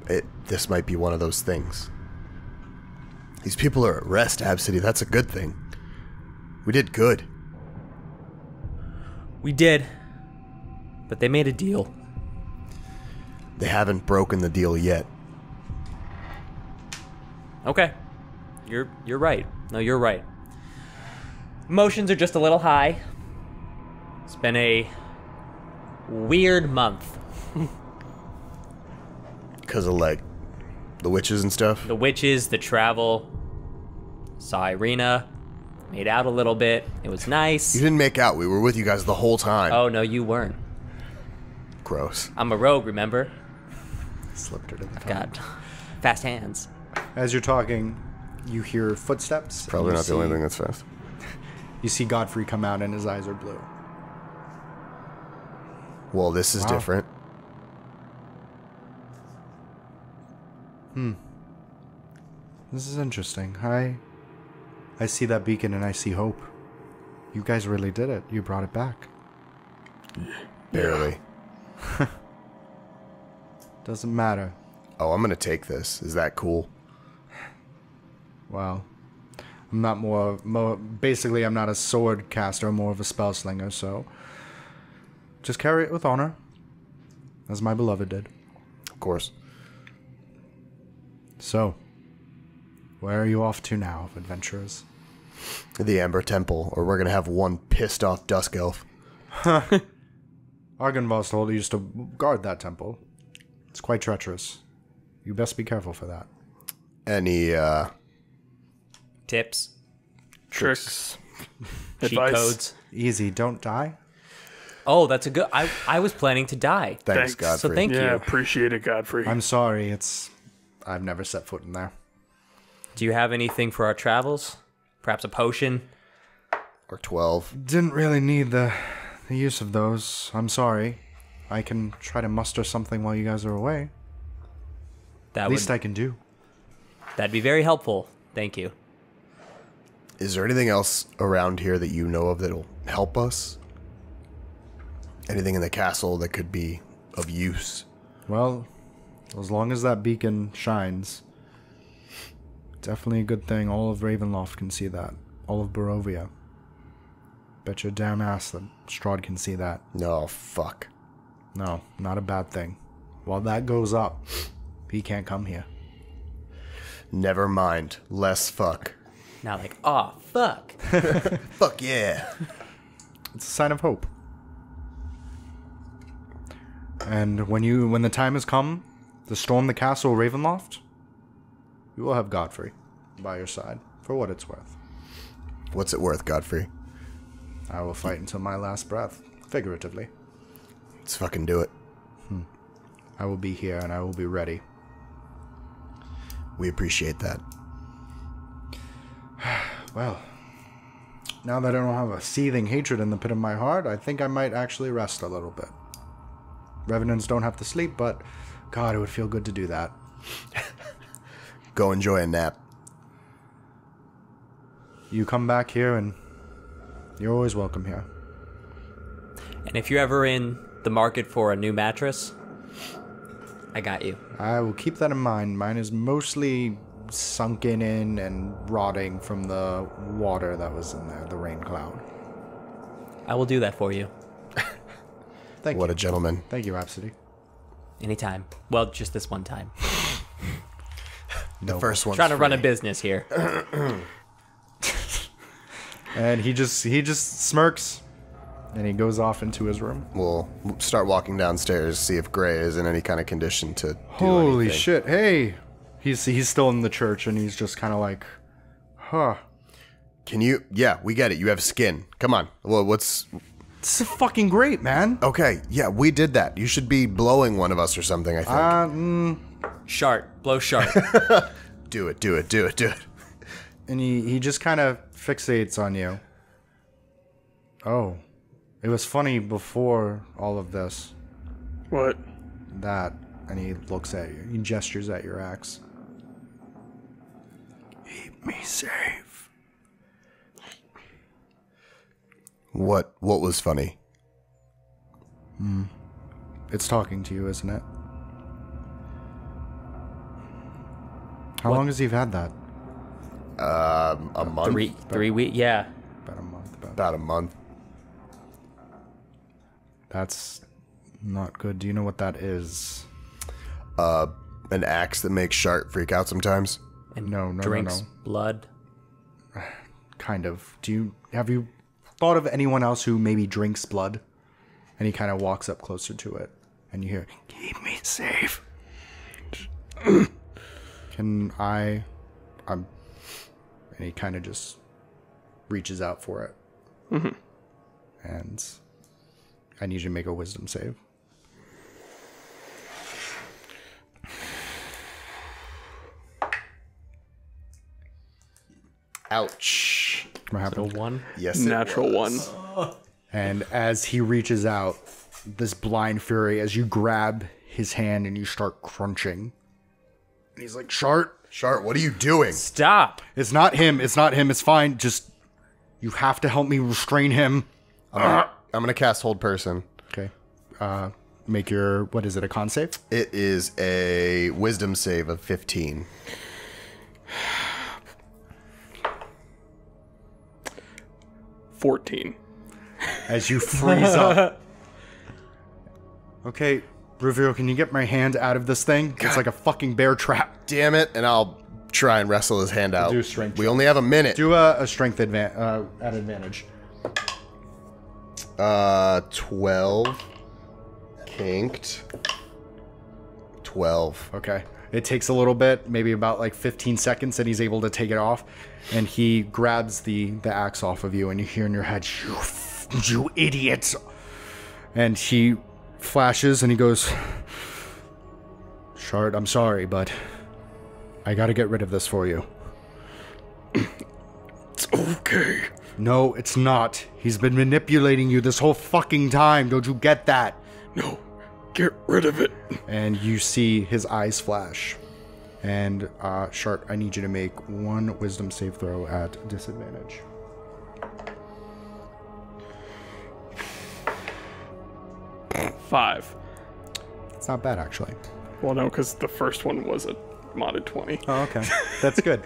It, this might be one of those things. These people are at rest, Absidy. That's a good thing. We did good. We did. But they made a deal. They haven't broken the deal yet. Okay. You're you're right. No, you're right. Emotions are just a little high. It's been a weird month. Because of, like, the witches and stuff? The witches, the travel. Saw Irina. Made out a little bit. It was nice. You didn't make out. We were with you guys the whole time. Oh, no, you weren't. Gross. I'm a rogue, remember? Slipped her to the I've top. Got fast hands. As you're talking, you hear footsteps. Probably not see, the only thing that's fast. You see Godfrey come out and his eyes are blue. Well, this is wow. different. Hmm. This is interesting. I, I see that beacon and I see hope. You guys really did it. You brought it back. Barely. Yeah. Doesn't matter. Oh, I'm gonna take this. Is that cool? Well, I'm not more, more basically I'm not a sword caster, I'm more of a spell slinger, so just carry it with honor, as my beloved did. Of course. So where are you off to now, adventurers? The Amber Temple, or we're gonna have one pissed off Dusk Elf. Argynvostholt used to guard that temple. It's quite treacherous. You best be careful for that. Any, uh... tips? Tricks? Cheat codes? Easy. Don't die. Oh, that's a good... I, I was planning to die. Thanks, Thanks. Godfrey. So thank yeah, you. Yeah, appreciate it, Godfrey. I'm sorry. It's... I've never set foot in there. Do you have anything for our travels? Perhaps a potion? Or twelve? Didn't really need the... the use of those. I'm sorry. I can try to muster something while you guys are away. That least I can do. That'd be very helpful. Thank you. Is there anything else around here that you know of that'll help us? Anything in the castle that could be of use? Well, as long as that beacon shines, definitely a good thing. All of Ravenloft can see that. All of Barovia. Bet your damn ass that Strahd can see that. No, fuck. No, not a bad thing. While that goes up, he can't come here. Never mind. Less fuck. Not like, aw, oh, fuck. Fuck yeah. It's a sign of hope. And when you, when the time has come to storm the castle Ravenloft, you will have Godfrey by your side, for what it's worth. What's it worth, Godfrey? I will fight until my last breath, figuratively. Let's fucking do it. Hmm. I will be here and I will be ready. We appreciate that. Well, now that I don't have a seething hatred in the pit of my heart, I think I might actually rest a little bit. Revenants don't have to sleep, but God, it would feel good to do that. Go enjoy a nap. You come back here and... you're always welcome here. And if you're ever in the market for a new mattress, I got you. I will keep that in mind. Mine is mostly sunken in and rotting from the water that was in there, the rain cloud. I will do that for you. Thank you. What a gentleman. Thank you, Absidy. Anytime. Well, just this one time. The nope. first one. Trying to free. run a business here. And he just he just smirks, and he goes off into his room. We'll start walking downstairs, see if Gray is in any kind of condition to do Holy anything. shit, hey! He's, he's still in the church, and he's just kind of like, huh. Can you... yeah, we get it. You have skin. Come on. Well, what's... it's fucking great, man. Okay, yeah, we did that. You should be blowing one of us or something, I think. Um, Shart. Blow Shart. Do it, do it, do it, do it. And he, he just kind of fixates on you. Oh. It was funny before all of this. What? That And he looks at you. He gestures at your axe. Keep me safe. What? What was funny? Hmm. It's talking to you, isn't it? How what? long has he had that? Um, a month. Three, three weeks. Yeah. About a month. About, about a month. That's not good. Do you know what that is? Uh, an axe that makes Shart freak out sometimes. And no, no, drinks no, no. blood. Kind of. Do you have you thought of anyone else who maybe drinks blood? And he kind of walks up closer to it, and you hear, "Keep me safe." Can I? I'm. And he kind of just reaches out for it. Mm-hmm. And I need you to make a wisdom save. Ouch. What happened? Natural one? Yes, Natural one. And as he reaches out, this blind fury, as you grab his hand and you start crunching. And he's like, Shart, Shart, what are you doing? Stop. It's not him. It's not him. It's fine. Just, you have to help me restrain him. I'm going uh. I'm gonna cast Hold Person. Okay. Uh, make your, what is it, a con save? It is a wisdom save of fifteen. fourteen. As you freeze up. Okay, Rufio, can you get my hand out of this thing? God. It's like a fucking bear trap. Damn it, and I'll try and wrestle his hand out. We'll do strength. We only have a minute. Do a, a strength advan uh, at advantage. Uh, twelve. Kinked. twelve. Okay. It takes a little bit, maybe about like fifteen seconds, and he's able to take it off. And he grabs the, the axe off of you, and you hear in your head, you, you idiots. And he flashes, and he goes, Shart, I'm sorry, but I gotta get rid of this for you. It's okay. No, it's not. He's been manipulating you this whole fucking time. Don't you get that? No. Get rid of it. And you see his eyes flash. And, uh, Shart, I need you to make one wisdom save throw at disadvantage. Five. It's not bad, actually. Well, no, because the first one was a modded twenty. Oh, okay. That's good.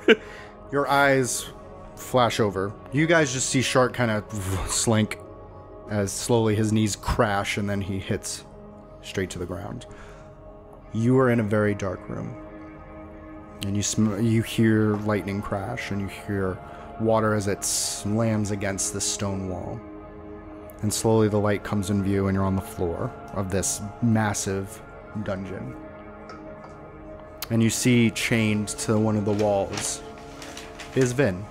Your eyes flash over. You guys just see Shart kind of slink as slowly his knees crash, and then he hits straight to the ground. You are in a very dark room, and you sm you hear lightning crash, and you hear water as it slams against the stone wall. And slowly the light comes in view, and you're on the floor of this massive dungeon. And you see chained to one of the walls is Vin.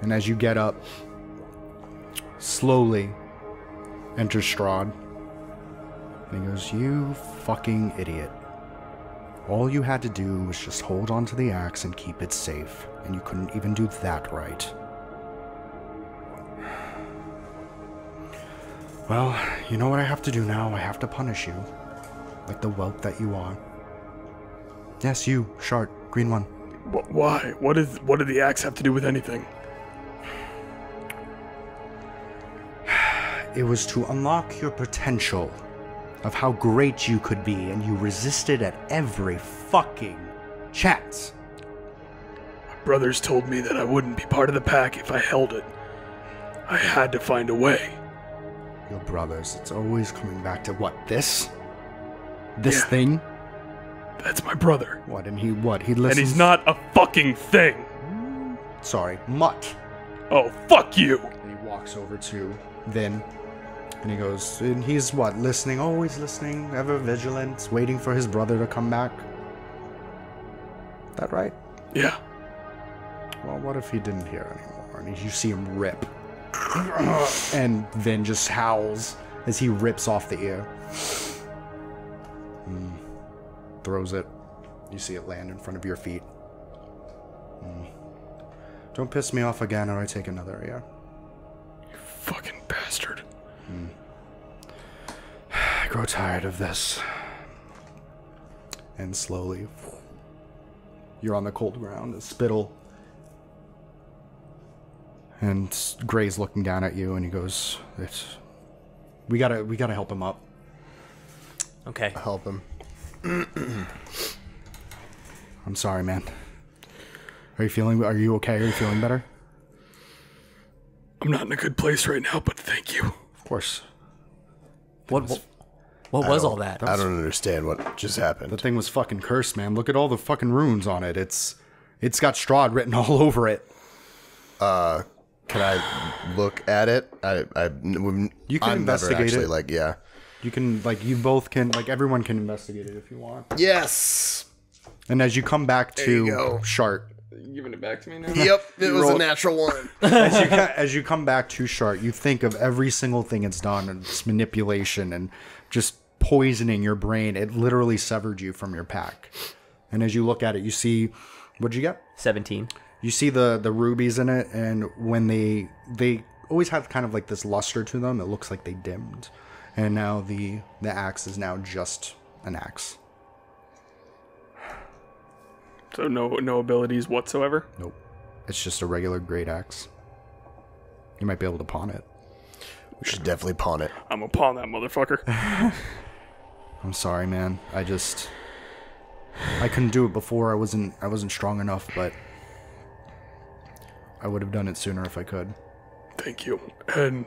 And as you get up, slowly enters Strahd. And he goes, you fucking idiot. All you had to do was just hold on to the axe and keep it safe. And you couldn't even do that right. Well, you know what I have to do now? I have to punish you. Like the whelp that you are. Yes, you, Shart, green one. What, why? What did, what did the axe have to do with anything? It was to unlock your potential of how great you could be, and you resisted at every fucking chance. My brothers told me that I wouldn't be part of the pack if I held it. I had to find a way. Your brothers, it's always coming back to what, this? This yeah. thing? That's my brother. What, and he what? He listens. And he's not a fucking thing. Sorry, mutt. Oh, fuck you. And he walks over to Vin. And he goes, and he's what, listening, always listening, ever vigilant, waiting for his brother to come back. Is that right? Yeah. Well, what if he didn't hear anymore? And you see him rip. And Vin just howls as he rips off the ear. Mm. Throws it. You see it land in front of your feet. Mm. Don't piss me off again or I take another ear. You fucking bastard. Mm. grow tired of this. And slowly, you're on the cold ground, the spittle. And Gray's looking down at you, and he goes, "It's we gotta, we gotta help him up." Okay. Help him. I'm sorry, man. Are you feeling? Are you okay? Are you feeling better? I'm not in a good place right now, but thank you. Of course. What? What, what was all that? I don't understand what just happened. The thing was fucking cursed, man. Look at all the fucking runes on it. It's, it's got Strahd written all over it. Uh, can I look at it? I, I, you can I'm investigate actually, it. Like, yeah, you can. Like, you both can. Like, everyone can investigate it if you want. Yes. And as you come back to Shart. You giving it back to me now? Yep, it was rolled. A natural one. as, you, as you come back to Shart, you think of every single thing it's done, and it's manipulation and just poisoning your brain. It literally severed you from your pack. And as you look at it, you see, what'd you get? seventeen. You see the, the rubies in it, and when they, they always have kind of like this luster to them. It looks like they dimmed. And now the, the axe is now just an axe. So no, no abilities whatsoever? Nope. It's just a regular great axe. You might be able to pawn it. We should definitely pawn it. I'm gonna pawn that motherfucker. I'm sorry, man. I just... I couldn't do it before. I wasn't, I wasn't strong enough, but... I would have done it sooner if I could. Thank you. And...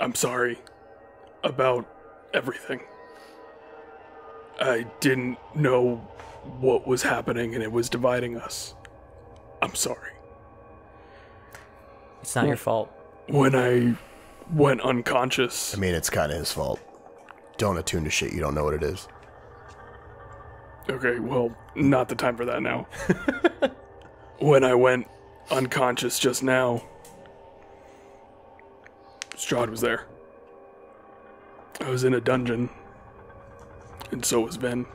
I'm sorry about everything. I didn't know... what was happening, and it was dividing us. I'm sorry. It's not well, your fault. When I went unconscious... I mean, it's kind of his fault. Don't attune to shit. You don't know what it is. Okay, well, not the time for that now. When I went unconscious just now, Strahd was there. I was in a dungeon, and so was Vin.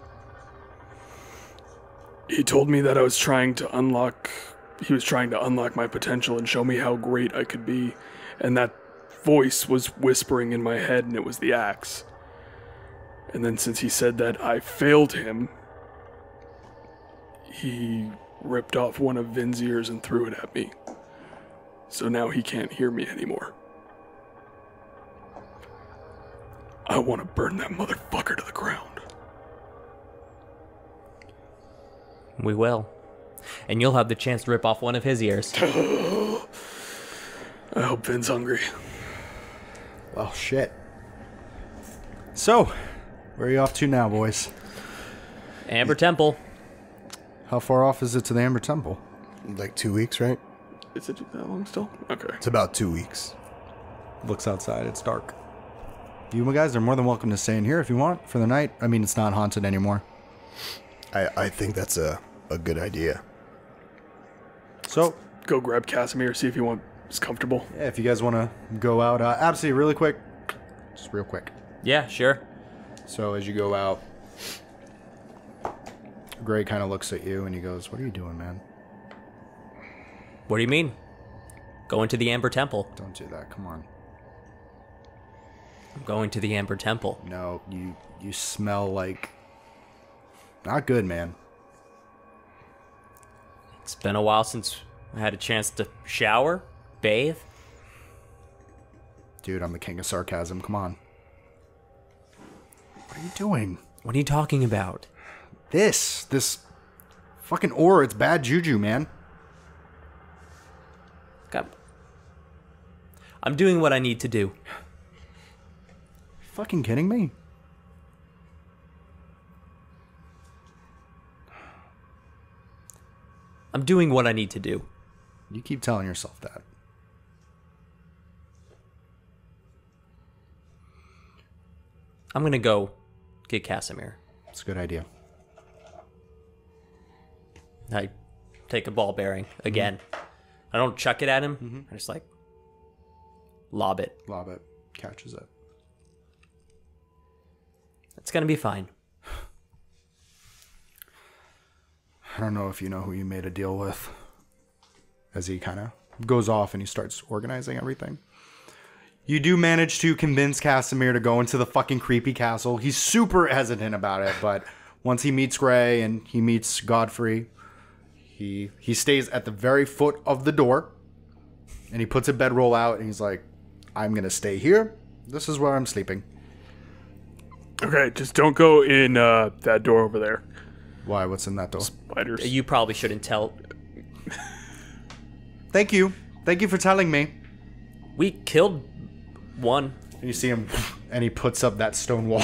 He told me that I was trying to unlock, he was trying to unlock my potential and show me how great I could be, and that voice was whispering in my head, and it was the axe. And then since he said that I failed him, he ripped off one of Vin's ears and threw it at me. So now he can't hear me anymore. I want to burn that motherfucker to the ground. We will. And you'll have the chance to rip off one of his ears. I hope Vin's hungry. Well, shit. So, where are you off to now, boys? Amber Temple. How far off is it to the Amber Temple? Like two weeks, right? Is it that long still? Okay. It's about two weeks. Looks outside. It's dark. You guys are more than welcome to stay in here if you want for the night. I mean, it's not haunted anymore. I, I think that's a, a good idea. So, let's go grab Kasimir, see if you want is comfortable. Yeah, if you guys want to go out, uh, Absidy, really quick, just real quick. Yeah, sure. So as you go out, Gray kind of looks at you and he goes, "What are you doing, man? What do you mean? Going to the Amber Temple? Don't do that. Come on. I'm going to the Amber Temple. No, you you smell like." Not good, man. It's been a while since I had a chance to shower, bathe. Dude, I'm the king of sarcasm. Come on. What are you doing? What are you talking about? This. This fucking aura. It's bad juju, man. God. I'm doing what I need to do. You fucking kidding me? I'm doing what I need to do. You keep telling yourself that. I'm going to go get Kasimir. That's a good idea. I take a ball bearing again. Mm-hmm. I don't chuck it at him. Mm-hmm. I just like lob it. Lob it. Catches it. It's going to be fine. I don't know if you know who you made a deal with. As he kind of goes off and he starts organizing everything. You do manage to convince Kasimir to go into the fucking creepy castle. He's super hesitant about it, but once he meets Gray and he meets Godfrey, he he stays at the very foot of the door, and he puts a bedroll out, and he's like, I'm going to stay here. This is where I'm sleeping. Okay, just don't go in uh, that door over there. Why? What's in that door? Spiders. You probably shouldn't tell. Thank you. Thank you for telling me. We killed one. And you see him, and he puts up that stone wall.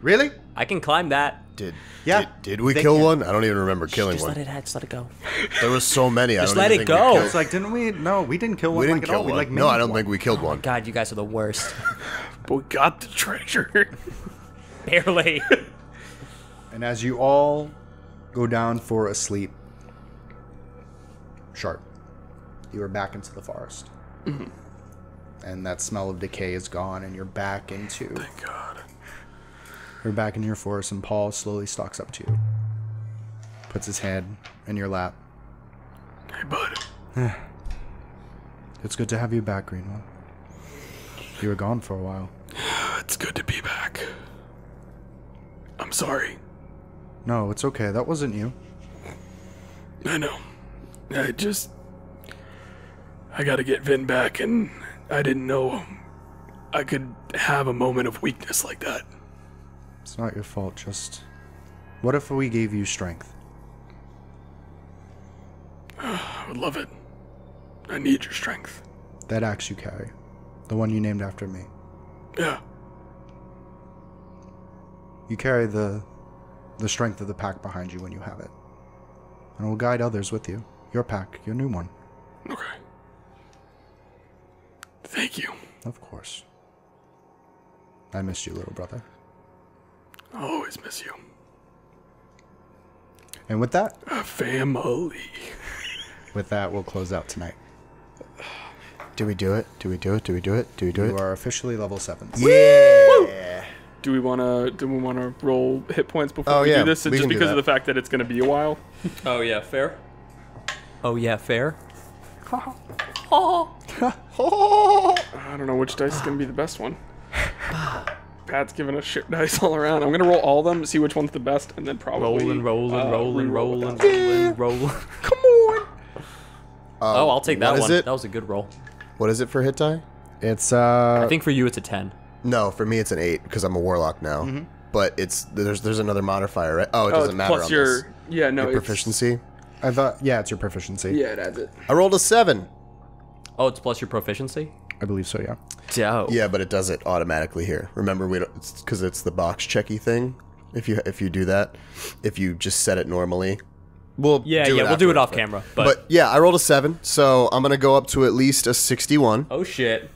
Really? I can climb that. Did yeah? Did, did we kill you. one? I don't even remember killing Shh, just one. Just let it. Just let it go. There was so many. I just don't let even it think go. It's like didn't we? No, we didn't kill one. We didn't like, kill all. one. We, like, no, I don't one. think we killed oh one. God, you guys are the worst. But we got the treasure. Barely. And as you all go down for a sleep, Shart, you are back into the forest. Mm-hmm. And that smell of decay is gone, and you're back into... Thank God. You're back in your forest, and Paul slowly stalks up to you. Puts his head in your lap. Hey, bud. It's good to have you back, Greenwood. You were gone for a while. It's good to be back. I'm sorry. No, it's okay. That wasn't you. I know. I just... I gotta get Vin back, and I didn't know I could have a moment of weakness like that. It's not your fault, just... What if we gave you strength? I would love it. I need your strength. That axe you carry. The one you named after me. Yeah. You carry the the strength of the pack behind you when you have it. And we'll guide others with you. Your pack, your new one. Okay. Thank you. Of course. I missed you, little brother. I'll always miss you. And with that... A family. With that, we'll close out tonight. Do we do it? Do we do it? Do we do it? Do we do it? You are officially level seven. Yeah! Woo! Do we want to do we want to roll hit points before oh, we yeah. do this? We just because of the fact that it's going to be a while. Oh, yeah. Fair. Oh, yeah. Fair. I don't know which dice is going to be the best one. Pat's giving us shit dice all around. I'm going to roll all of them, see which one's the best, and then probably... Rolling, rolling, uh, rolling, rolling, rolling, rolling. Come on! Um, oh, I'll take that one. That was a good roll. What is it for hit die? It's, uh... I think for you it's a ten. No, for me it's an eight, because I'm a warlock now. Mm-hmm. But it's... There's there's another modifier, right? Oh, it doesn't oh, matter plus on your, this. Yeah, no, your it's... proficiency? I thought... Yeah, it's your proficiency. Yeah, it adds it. I rolled a seven. Oh, it's plus your proficiency? I believe so, yeah. Dope. Yeah, but it does it automatically here. Remember, we don't, because it's, it's the box checky thing. If you if you do that, if you just set it normally, we'll yeah do yeah it we'll do it off but, camera. But. but yeah, I rolled a seven, so I'm gonna go up to at least a sixty-one. Oh shit!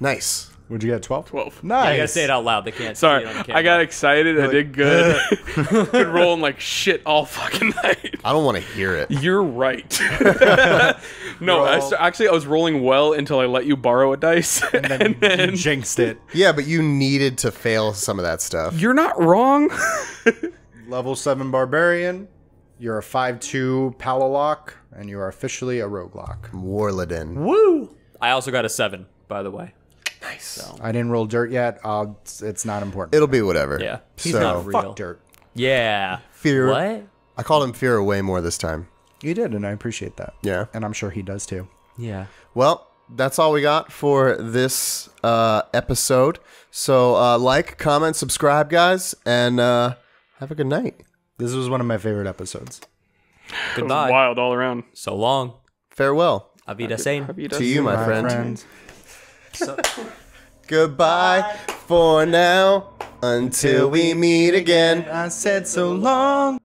Nice. Would you get twelve? Twelve. Nice. Yeah, I gotta say it out loud. They can't. Sorry, see it on camera. I got excited. You're I like, did good. Been rolling like shit all fucking night. I don't want to hear it. You're right. No, I st actually I was rolling well until I let you borrow a dice, and then, and then you jinxed it. Yeah, but you needed to fail some of that stuff. You're not wrong. Level seven barbarian. You're a five two palalock, and you are officially a roguelock. Warladin. Woo! I also got a seven, by the way. Nice. So. I didn't roll dirt yet. I'll, it's not important. It'll be whatever. Yeah. He's so, not real. Fuck dirt. Yeah. Fear. What? I called him Fear way more this time. You did, and I appreciate that. Yeah. And I'm sure he does too. Yeah. Well, that's all we got for this uh, episode. So uh, like, comment, subscribe, guys, and uh, have a good night. This was one of my favorite episodes. Good night. Wild all around. So long. Farewell. Avidasane. Avidasane. To you, my, my friend. friend. So goodbye for now until we meet again. I said so long.